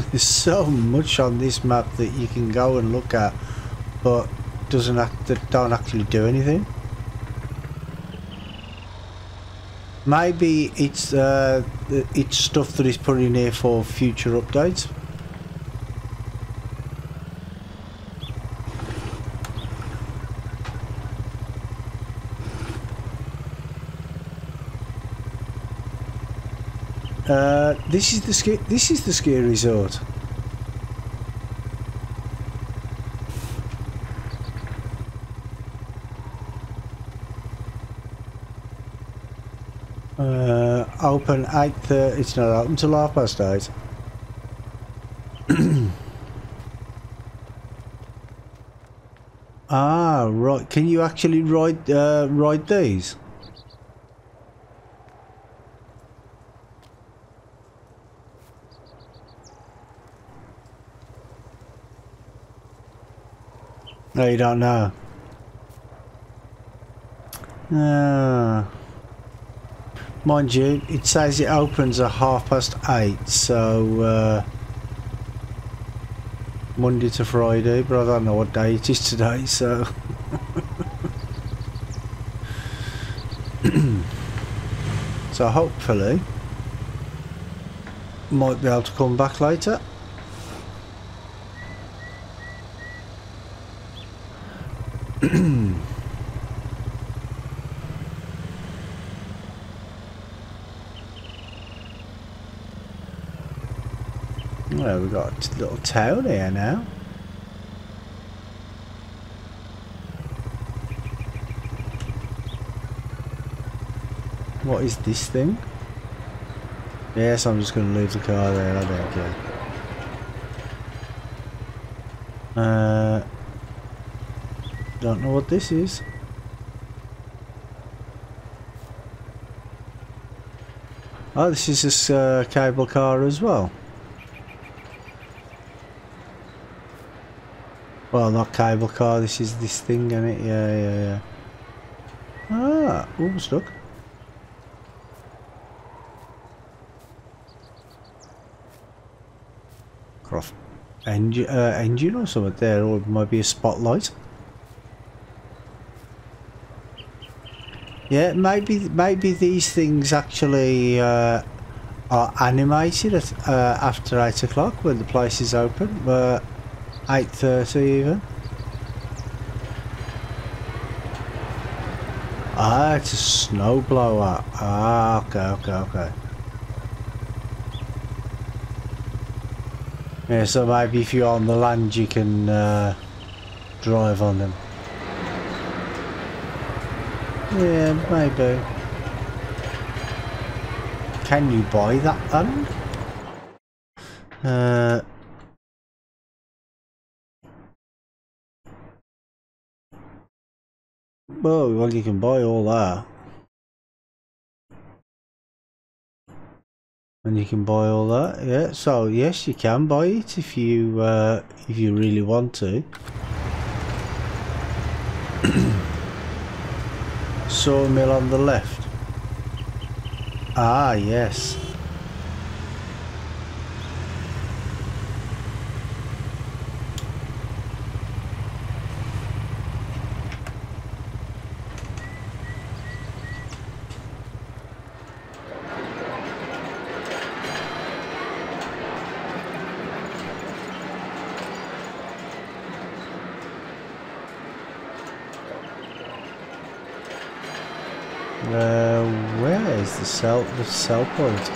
There's so much on this map that you can go and look at, but don't actually do anything. Maybe it's stuff that is put in here for future updates. This is the ski resort. Open 8:30. It's not open till 8:30. Ah, right. Can you actually ride these? No, you don't know. Mind you, it says it opens at 8:30, so Monday to Friday, but I don't know what day it is today, so... So hopefully, might be able to come back later. Well, we've got a little town here now. What is this thing? Yes, I'm just going to leave the car there, I don't care. Don't know what this is. Oh, this is this cable car as well. Well, not cable car, this is this thing, isn't it? Yeah. Ah, ooh, I'm stuck. Cross engine or something there, or it might be a spotlight. Yeah, maybe these things actually are animated at, after 8 o'clock when the place is open. 8:30 even. Ah, it's a snow blower. Ah, okay. Yeah, so maybe if you're on the land you can drive on them. Yeah, maybe. Can you buy that then? Well, you can buy all that. And you can buy all that, yeah. So yes, you can buy it if you really want to. Sawmill on the left. Ah, yes. Where is the cell point?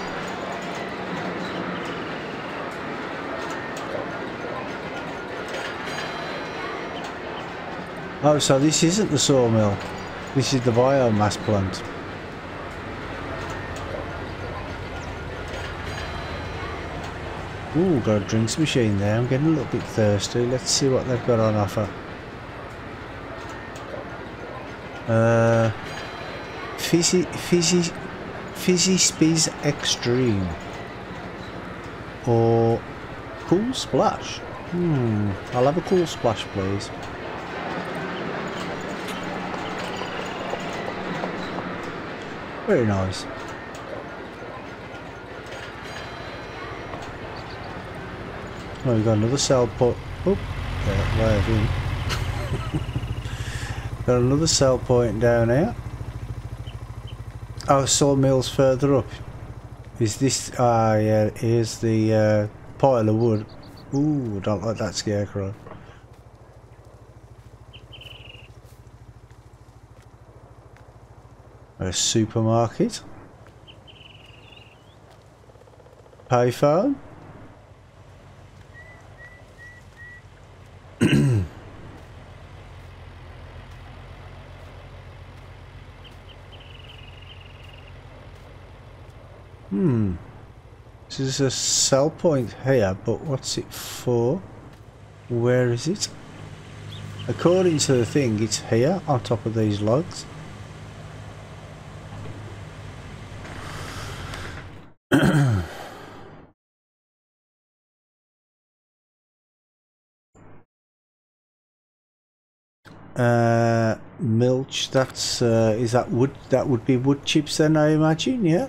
Oh, so this isn't the sawmill. This is the biomass plant. Ooh, got a drinks machine there. I'm getting a little bit thirsty. Let's see what they've got on offer. Fizzy Speeze Extreme or Cool Splash. I'll have a Cool Splash, please. Very nice. Oh, we've got another cell point. Oh, there. Got another cell point down here. Oh, sawmills further up. Is this... Ah, yeah, here's the pile of wood. Ooh, don't like that scarecrow. A supermarket. Payphone. There's a cell point here, but what's it for? Where is it? According to the thing, it's here on top of these logs. Mulch. That's is that wood? That would be wood chips then, I imagine. Yeah.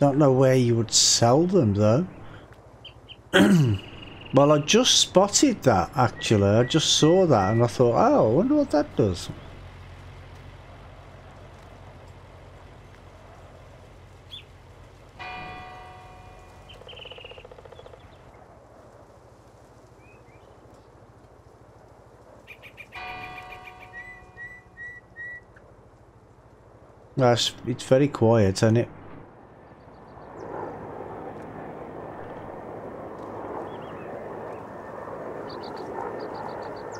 Don't know where you would sell them though. Well, I just spotted that, actually. I just saw that and I thought, oh, I wonder what that does. It's very quiet, isn't it?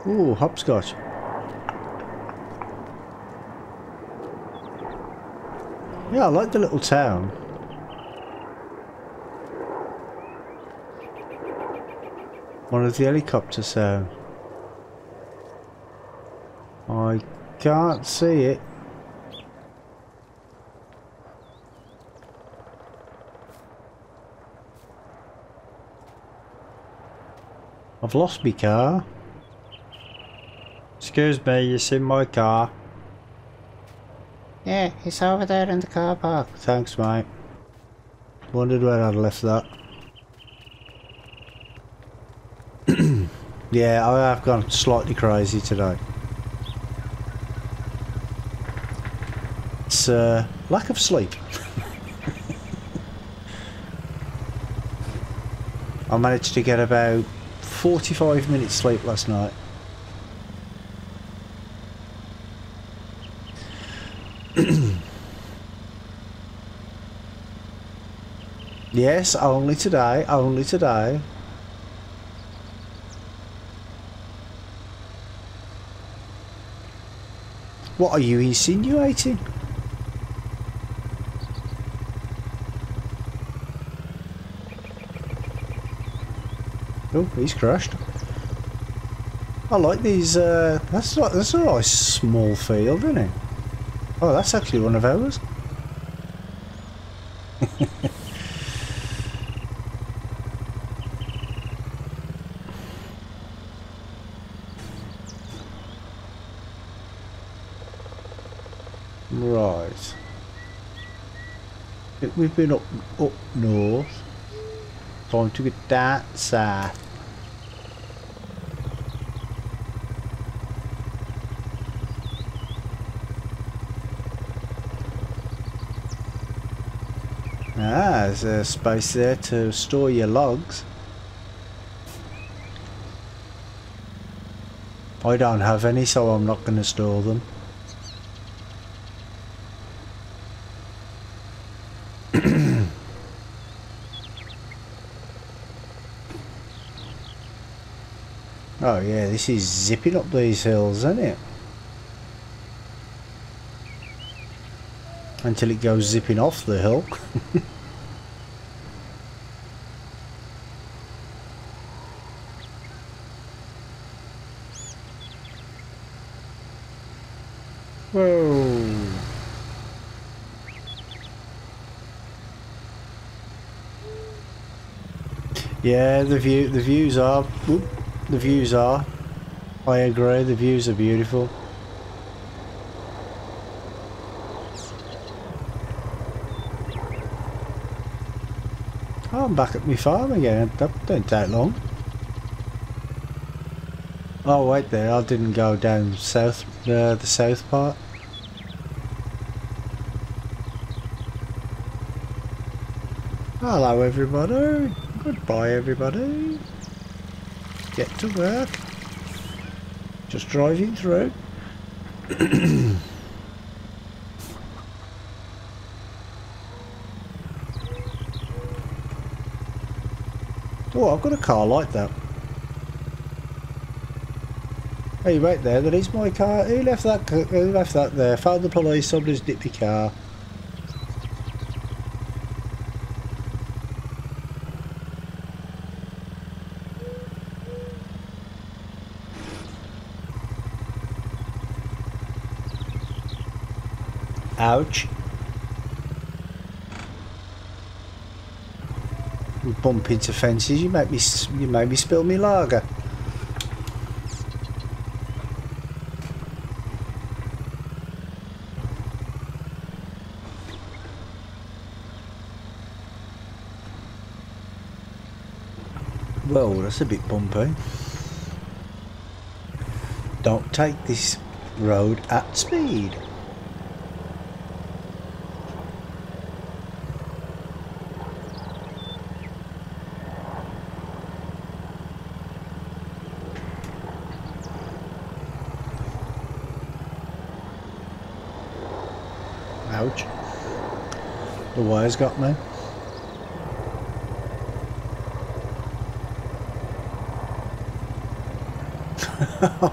Ooh, hopscotch. Yeah, I like the little town. One of the helicopter sound. I can't see it. I've lost my car. Excuse me, you see my car? Yeah, it's over there in the car park. Thanks, mate. Wondered where I'd left that. Yeah, I have gone slightly crazy today. It's lack of sleep. I managed to get about 45 minutes sleep last night. Yes, only today, only today. What are you insinuating? Oh, he's crashed. I like these, that's a nice small field, isn't it? Oh, that's actually one of ours. Right. We've been up north. Time to get that south. Ah, there's a space there to store your logs. I don't have any, so I'm not going to store them. Oh yeah, this is zipping up these hills, isn't it? Until it goes zipping off the hill. Whoa. Yeah, the views are... Whoop. The views are, I agree, the views are beautiful. Oh, I'm back at my farm again, that don't take long. Oh wait there, I didn't go down south, the south part. Hello everybody, goodbye everybody. Get to work. Just driving through. Oh, I've got a car like that. Hey, right there. That is my car. Who left that? Who left that there? Found the police. Somebody's nipped my car. Ouch. You bump into fences, you make me spill me lager. Well, that's a bit bumpy. Don't take this road at speed. Ouch. The wire's got me.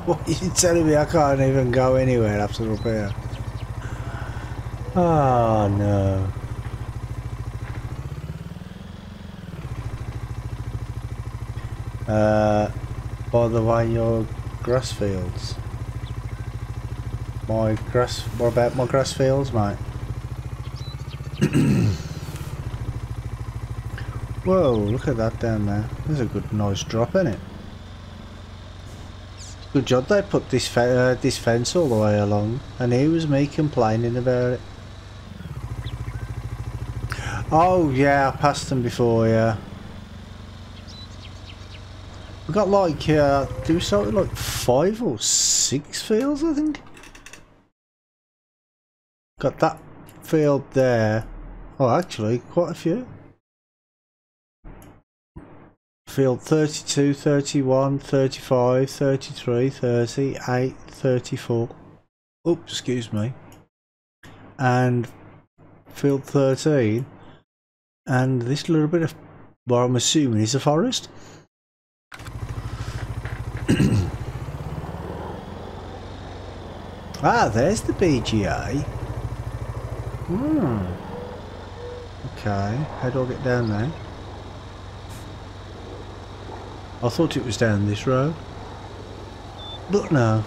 What are you telling me? I can't even go anywhere after up here. Oh no. By the way, your grass fields. My grass, what about my grass fields, mate? Whoa, look at that down there. There's a good nice drop in it. Good job they put this this fence all the way along, and here was me complaining about it. Oh yeah, I passed them before, yeah. We got like, do we start with like 5 or 6 fields, I think? Got that field there. Oh, actually, quite a few. Field 32, 31, 35, 33, 38, 34. Oops, excuse me. And field 13. And this little bit of what I'm assuming is a forest. Ah, there's the BGA. Okay, how do I get down there? I thought it was down this road, but no.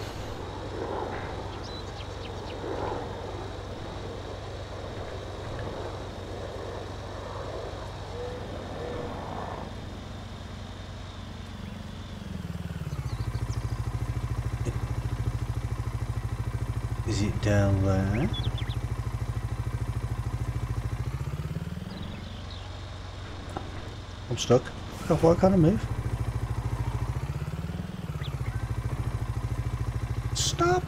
Is it down there? I'm stuck. Why can't I move? Stop!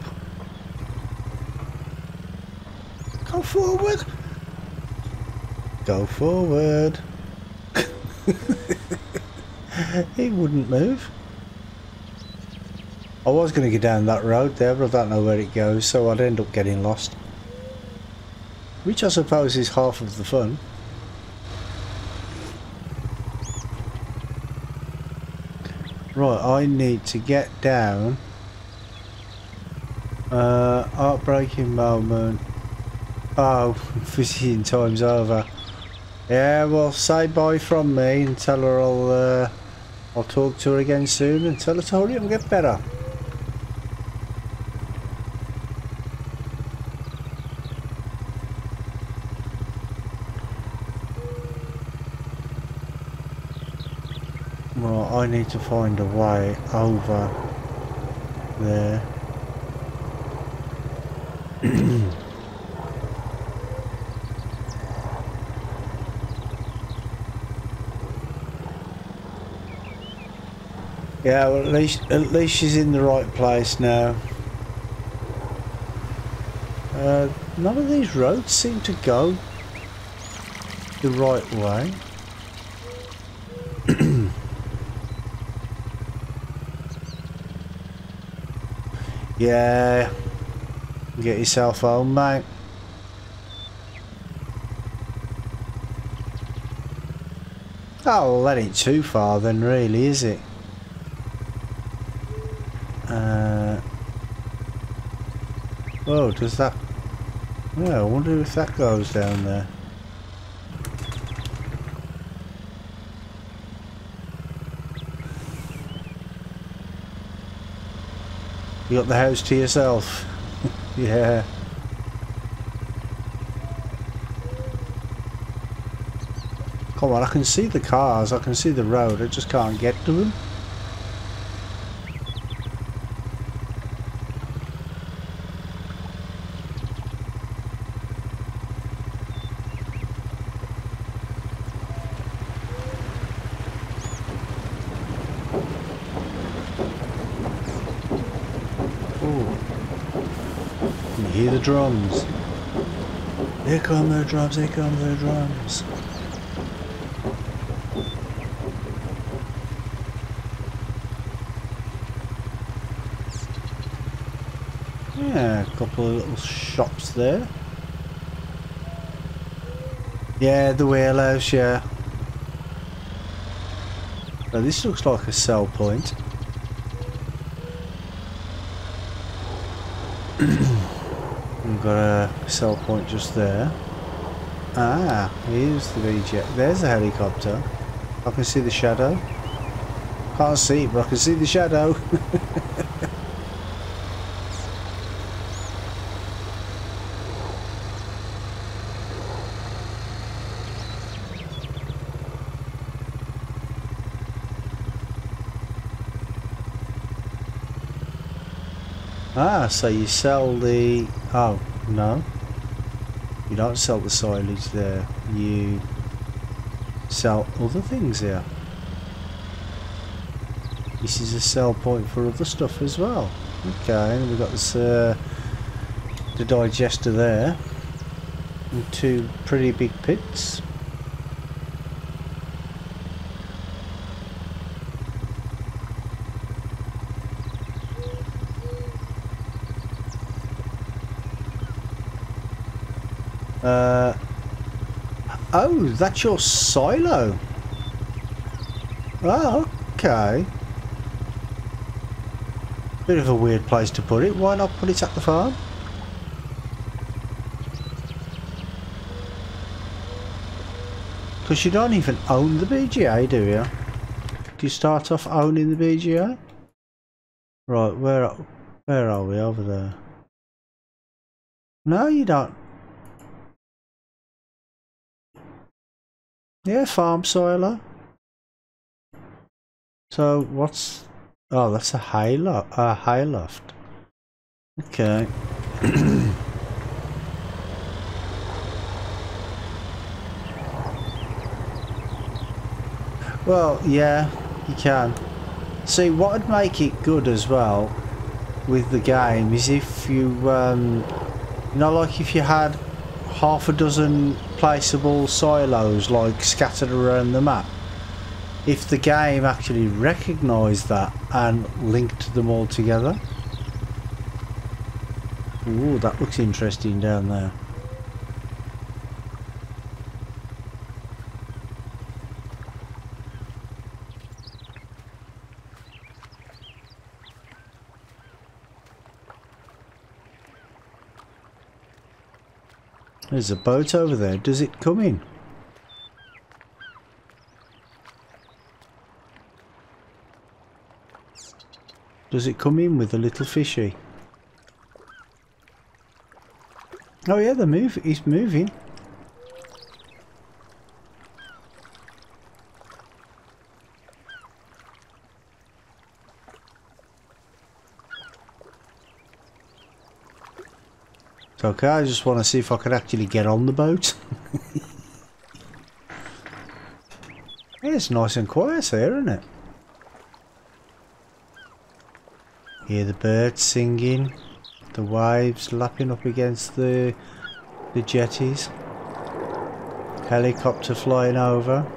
Go forward! Go forward! He wouldn't move. I was going to get down that road there, but I don't know where it goes, so I'd end up getting lost. Which I suppose is half of the fun. Right, I need to get down. Heartbreaking moment. Oh, visiting time's over. Yeah, well, say bye from me and tell her I'll talk to her again soon and tell her to hurry up and get better. Well, I need to find a way over there. Yeah, well, at least she's in the right place now. None of these roads seem to go the right way. Yeah. Get yourself home, mate. Oh, well, that ain't too far then, really, is it? Whoa, does that... Yeah, I wonder if that goes down there. You got the house to yourself. Yeah. Come on, I can see the cars, I can see the road, I just can't get to them. hear the drums. Here come the drums, here come the drums. Yeah, a couple of little shops there. Yeah, the wheelhouse, yeah. Now this looks like a sell point. We've got a sell point just there. Ah, here's the V-Jet. There's the helicopter. I can see the shadow. Can't see it, but I can see the shadow. Ah, so you sell the... oh, no. You don't sell the silage there. You sell other things here. This is a sell point for other stuff as well. Okay, and we've got this, the digester there. And two pretty big pits. Oh, that's your silo. Oh, okay. Bit of a weird place to put it. Why not put it at the farm? Because you don't even own the BGA, do you? Do you start off owning the BGA? Right, where are we? Over there. No, you don't. Yeah, farm silo. So what's... oh, that's a high loft. Okay. Well, yeah, you can. See, what would make it good as well with the game is if you... you know, like if you had half a dozen placeable silos like scattered around the map. If the game actually recognised that and linked them all together. Ooh, that looks interesting down there. There's a boat over there. Does it come in? Does it come in with a little fishy? Oh yeah, the move is moving. Okay, I just want to see if I can actually get on the boat. Yeah, it's nice and quiet here, isn't it? Hear the birds singing, the waves lapping up against the jetties, helicopter flying over.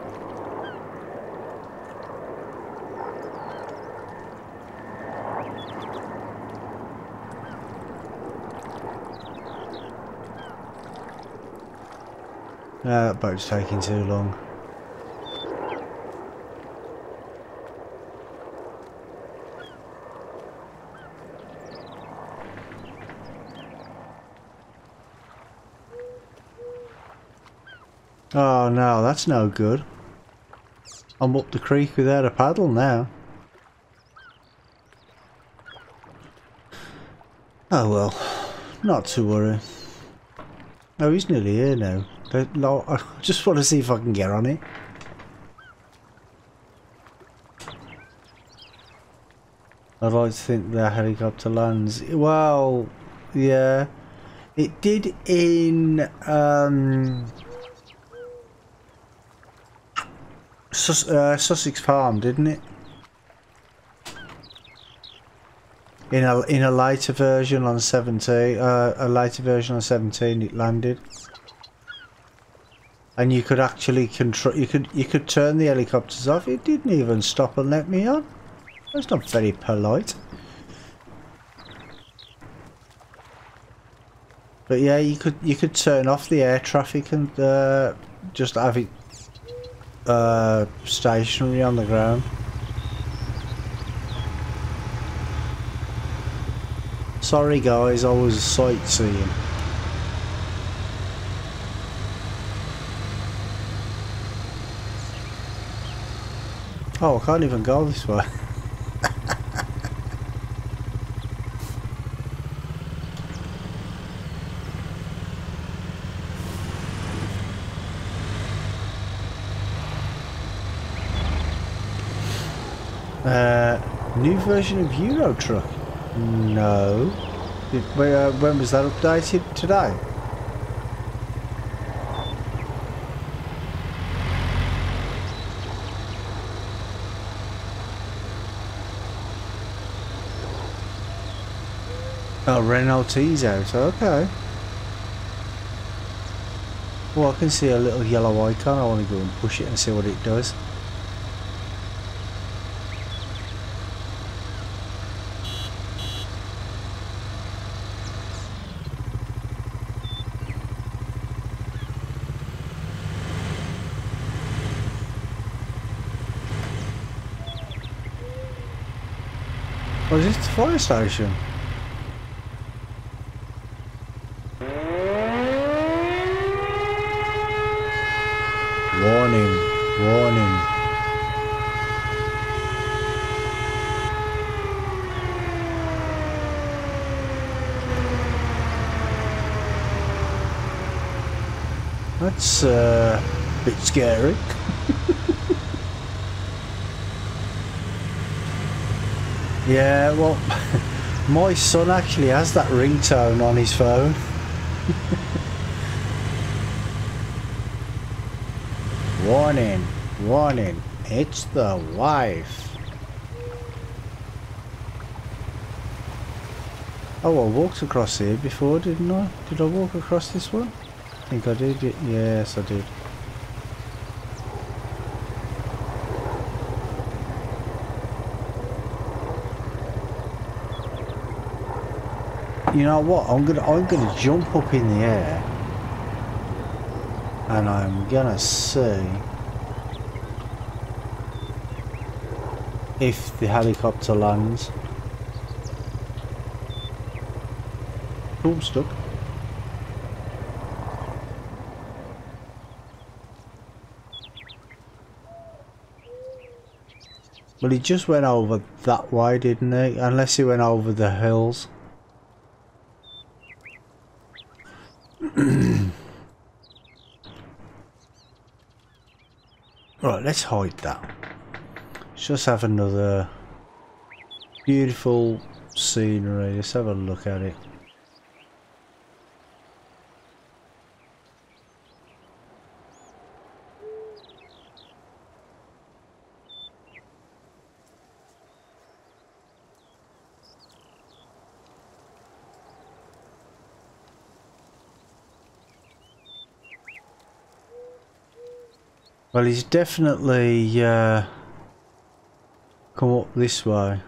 No, that boat's taking too long. Oh no, that's no good. I'm up the creek without a paddle now. Oh well, not to worry. Oh, he's nearly here now. I just want to see if I can get on it. I'd like to think the helicopter lands. Well, yeah. It did in Sussex Palm, didn't it? In a lighter version on 17, it landed, and you could actually control. You could turn the helicopters off. It didn't even stop and let me on. That's not very polite. But yeah, you could turn off the air traffic and just have it stationary on the ground. Sorry guys, I was sightseeing. Oh, I can't even go this way. New version of Euro Truck. No. When was that updated? Today? Oh, Renault T's out. Okay. Well, I can see a little yellow icon. I want to go and push it and see what it does. Oh, is this the fire station? Warning, warning. That's a bit scary. Yeah, well, my son actually has that ringtone on his phone. Warning, warning, it's the wife. Oh, I walked across here before, didn't I? Did I walk across this one? I think I did. Yes, I did. You know what? I'm gonna jump up in the air, and I'm gonna see if the helicopter lands. Oh, I'm stuck. Well, he just went over that way, didn't he? Unless he went over the hills. Right, let's hide that. Let's just have another beautiful scenery. Let's have a look at it. Well, he's definitely come up this way.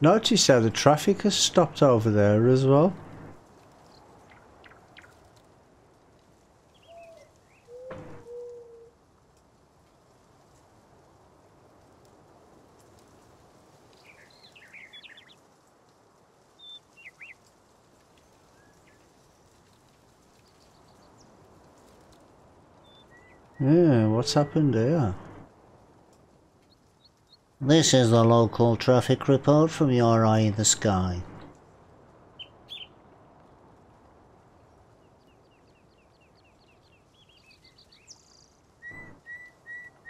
Notice how the traffic has stopped over there as well. Yeah, what's happened here? This is the local traffic report from your eye in the sky.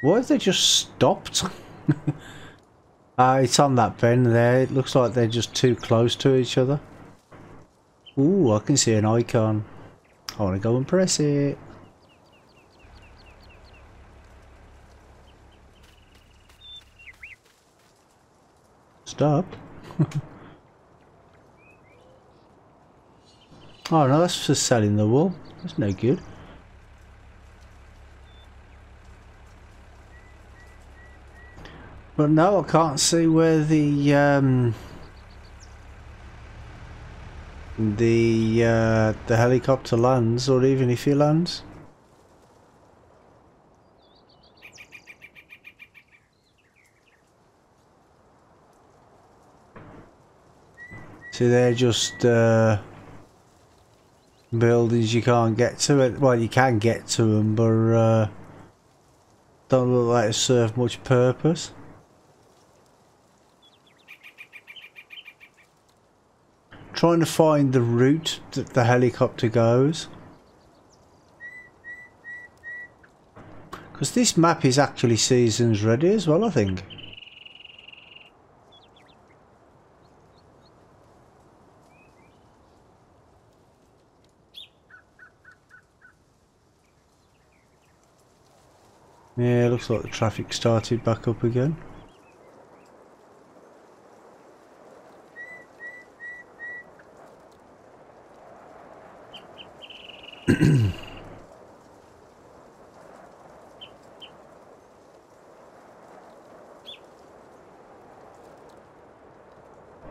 Why have they just stopped? It's on that bend there. It looks like they're just too close to each other. Ooh, I can see an icon. I want to go and press it. Stop. Oh no, that's for selling the wool. That's no good. But no, I can't see where the helicopter lands, or even if he lands. So they're just buildings you can't get to. It. Well, you can get to them, but don't look like they serve much purpose. Trying to find the route that the helicopter goes, because this map is actually seasons ready as well, I think. Yeah, looks like the traffic started back up again.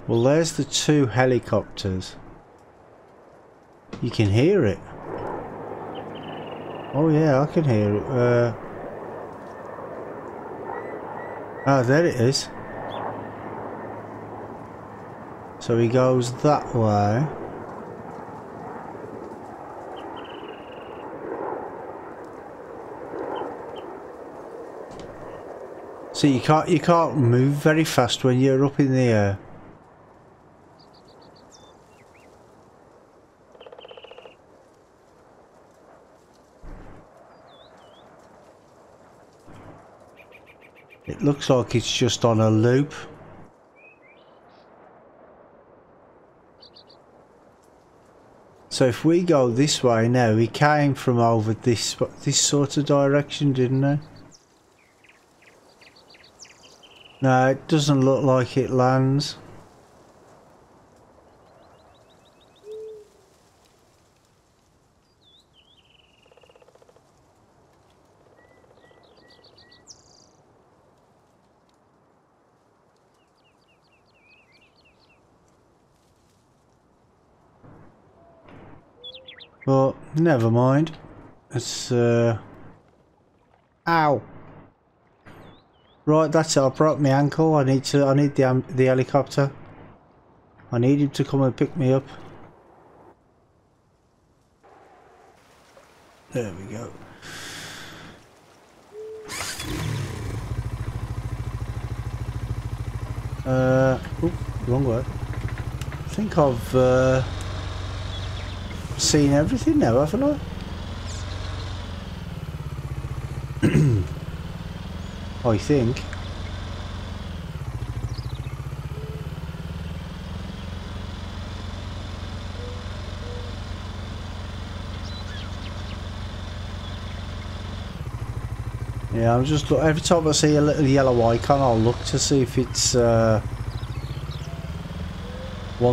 Well, there's the two helicopters. You can hear it. Oh yeah, I can hear it. Oh, there it is. So he goes that way. So you can't move very fast when you're up in the air. It looks like it's just on a loop. So if we go this way now, he came from over this sort of direction, didn't he? No, it doesn't look like it lands. But never mind. It's ow. Right, that's it. I broke my ankle. I need the helicopter. I need him to come and pick me up. There we go. Oops, wrong way. I think I've seen everything now, haven't I? I think. Yeah, I'm just every time I see a little yellow icon, I'll look to see if it's one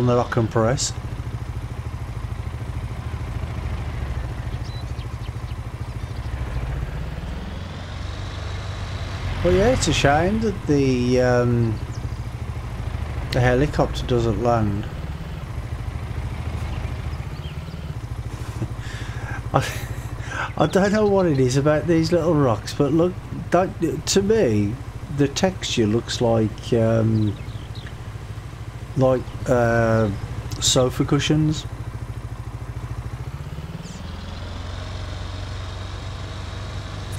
that I can press. Well, yeah, it's a shame that the helicopter doesn't land. I don't know what it is about these little rocks, but look, to me, the texture looks like sofa cushions.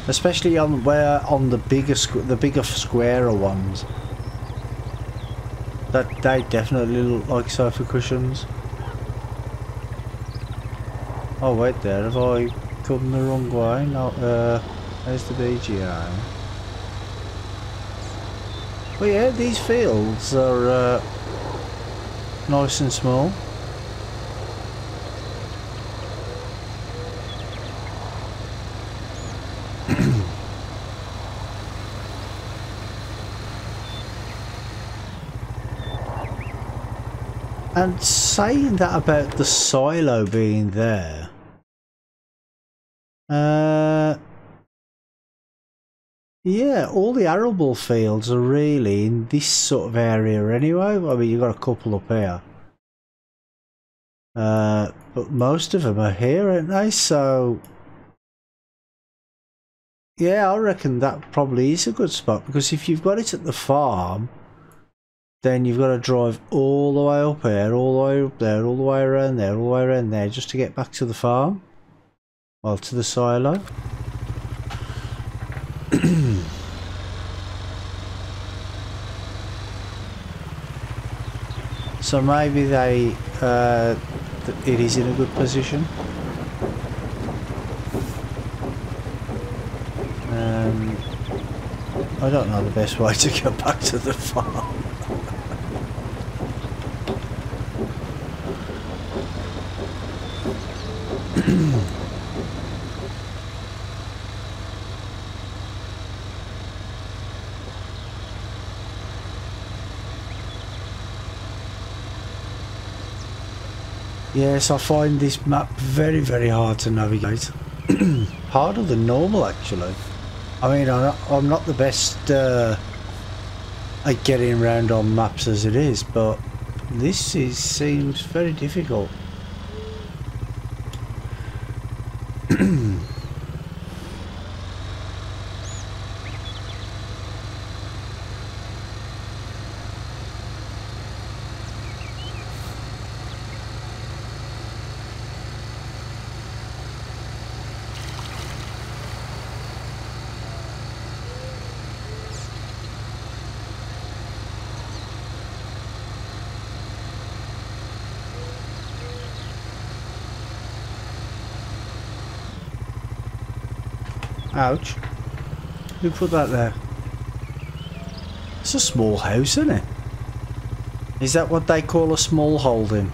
Especially on the bigger squarer ones, that they definitely look like sofa cushions. Oh wait, there have I come the wrong way? No, there's the BGI. But yeah, these fields are nice and small. And saying that about the silo being there, yeah, all the arable fields are really in this sort of area anyway. I mean, you've got a couple up here, but most of them are here, aren't they? So yeah, I reckon that probably is a good spot, because if you've got it at the farm, then you've got to drive all the way up here, all the way up there, all the way around there, all the way around there, just to get back to the farm. Well, to the silo. So maybe they, it is in a good position. I don't know the best way to get back to the farm. Yes, I find this map very, very hard to navigate. Harder than normal, actually. I mean, I'm not the best at getting around on maps as it is, but this seems very difficult. Ouch. Who put that there? It's a small house, isn't it? Is that what they call a small holding?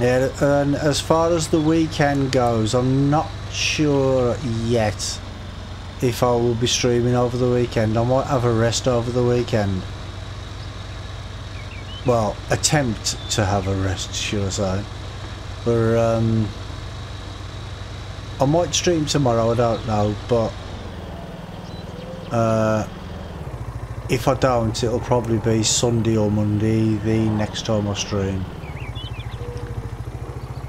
Yeah, and as far as the weekend goes, I'm not sure yet if I will be streaming over the weekend. I might have a rest over the weekend. Well, attempt to have a rest, should I say. But I might stream tomorrow, I don't know, but if I don't, it'll probably be Sunday or Monday the next time I stream.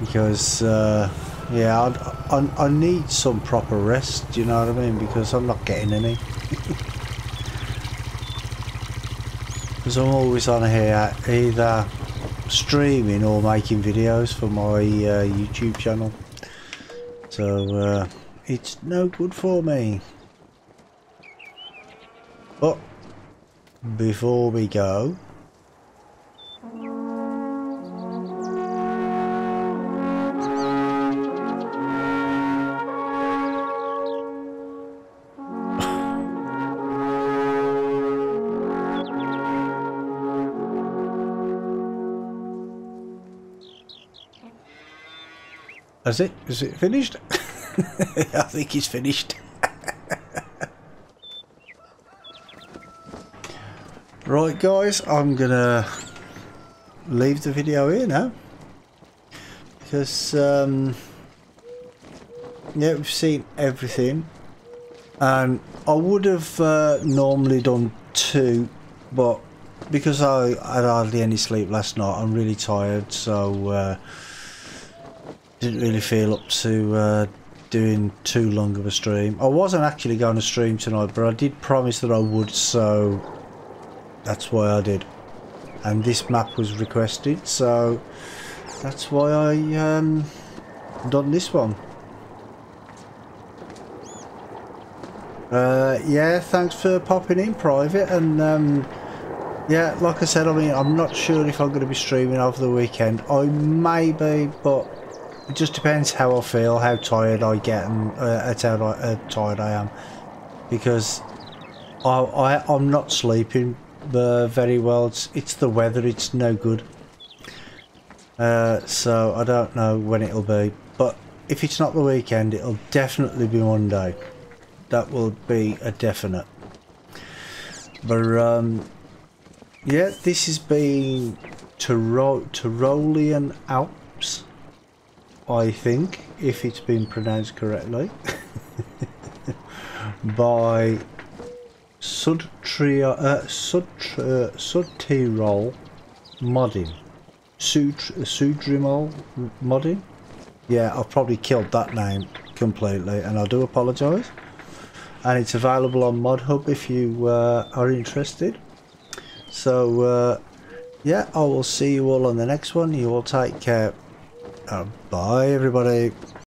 Because, yeah, I need some proper rest, do you know what I mean? Because I'm not getting any. Because I'm always on here either streaming or making videos for my YouTube channel. So, it's no good for me. But, before we go... Is it finished? I think it's finished. Right guys, I'm gonna leave the video here now, because yeah, we've seen everything, and I would have normally done two, but because I had hardly any sleep last night, I'm really tired, so didn't really feel up to doing too long of a stream. I wasn't actually going to stream tonight, but I did promise that I would, so That's why I did. And this map was requested, so that's why I done this one. Yeah, thanks for popping in, Private. And yeah, like I said, I mean, I'm not sure if I'm going to be streaming over the weekend. I may be, but it just depends how I feel, how tired I get, and how tired I am, because I'm not sleeping very well. It's the weather, it's no good. So I don't know when it'll be, but if it's not the weekend, it'll definitely be Monday. That will be a definite. But yeah, this has been Tyrolean Alps, I think, if it's been pronounced correctly, by Südtirol Modding. Südtirol Modding? Yeah, I've probably killed that name completely, and I do apologise. And it's available on ModHub if you are interested. So yeah, I will see you all on the next one. You all take care. Bye everybody.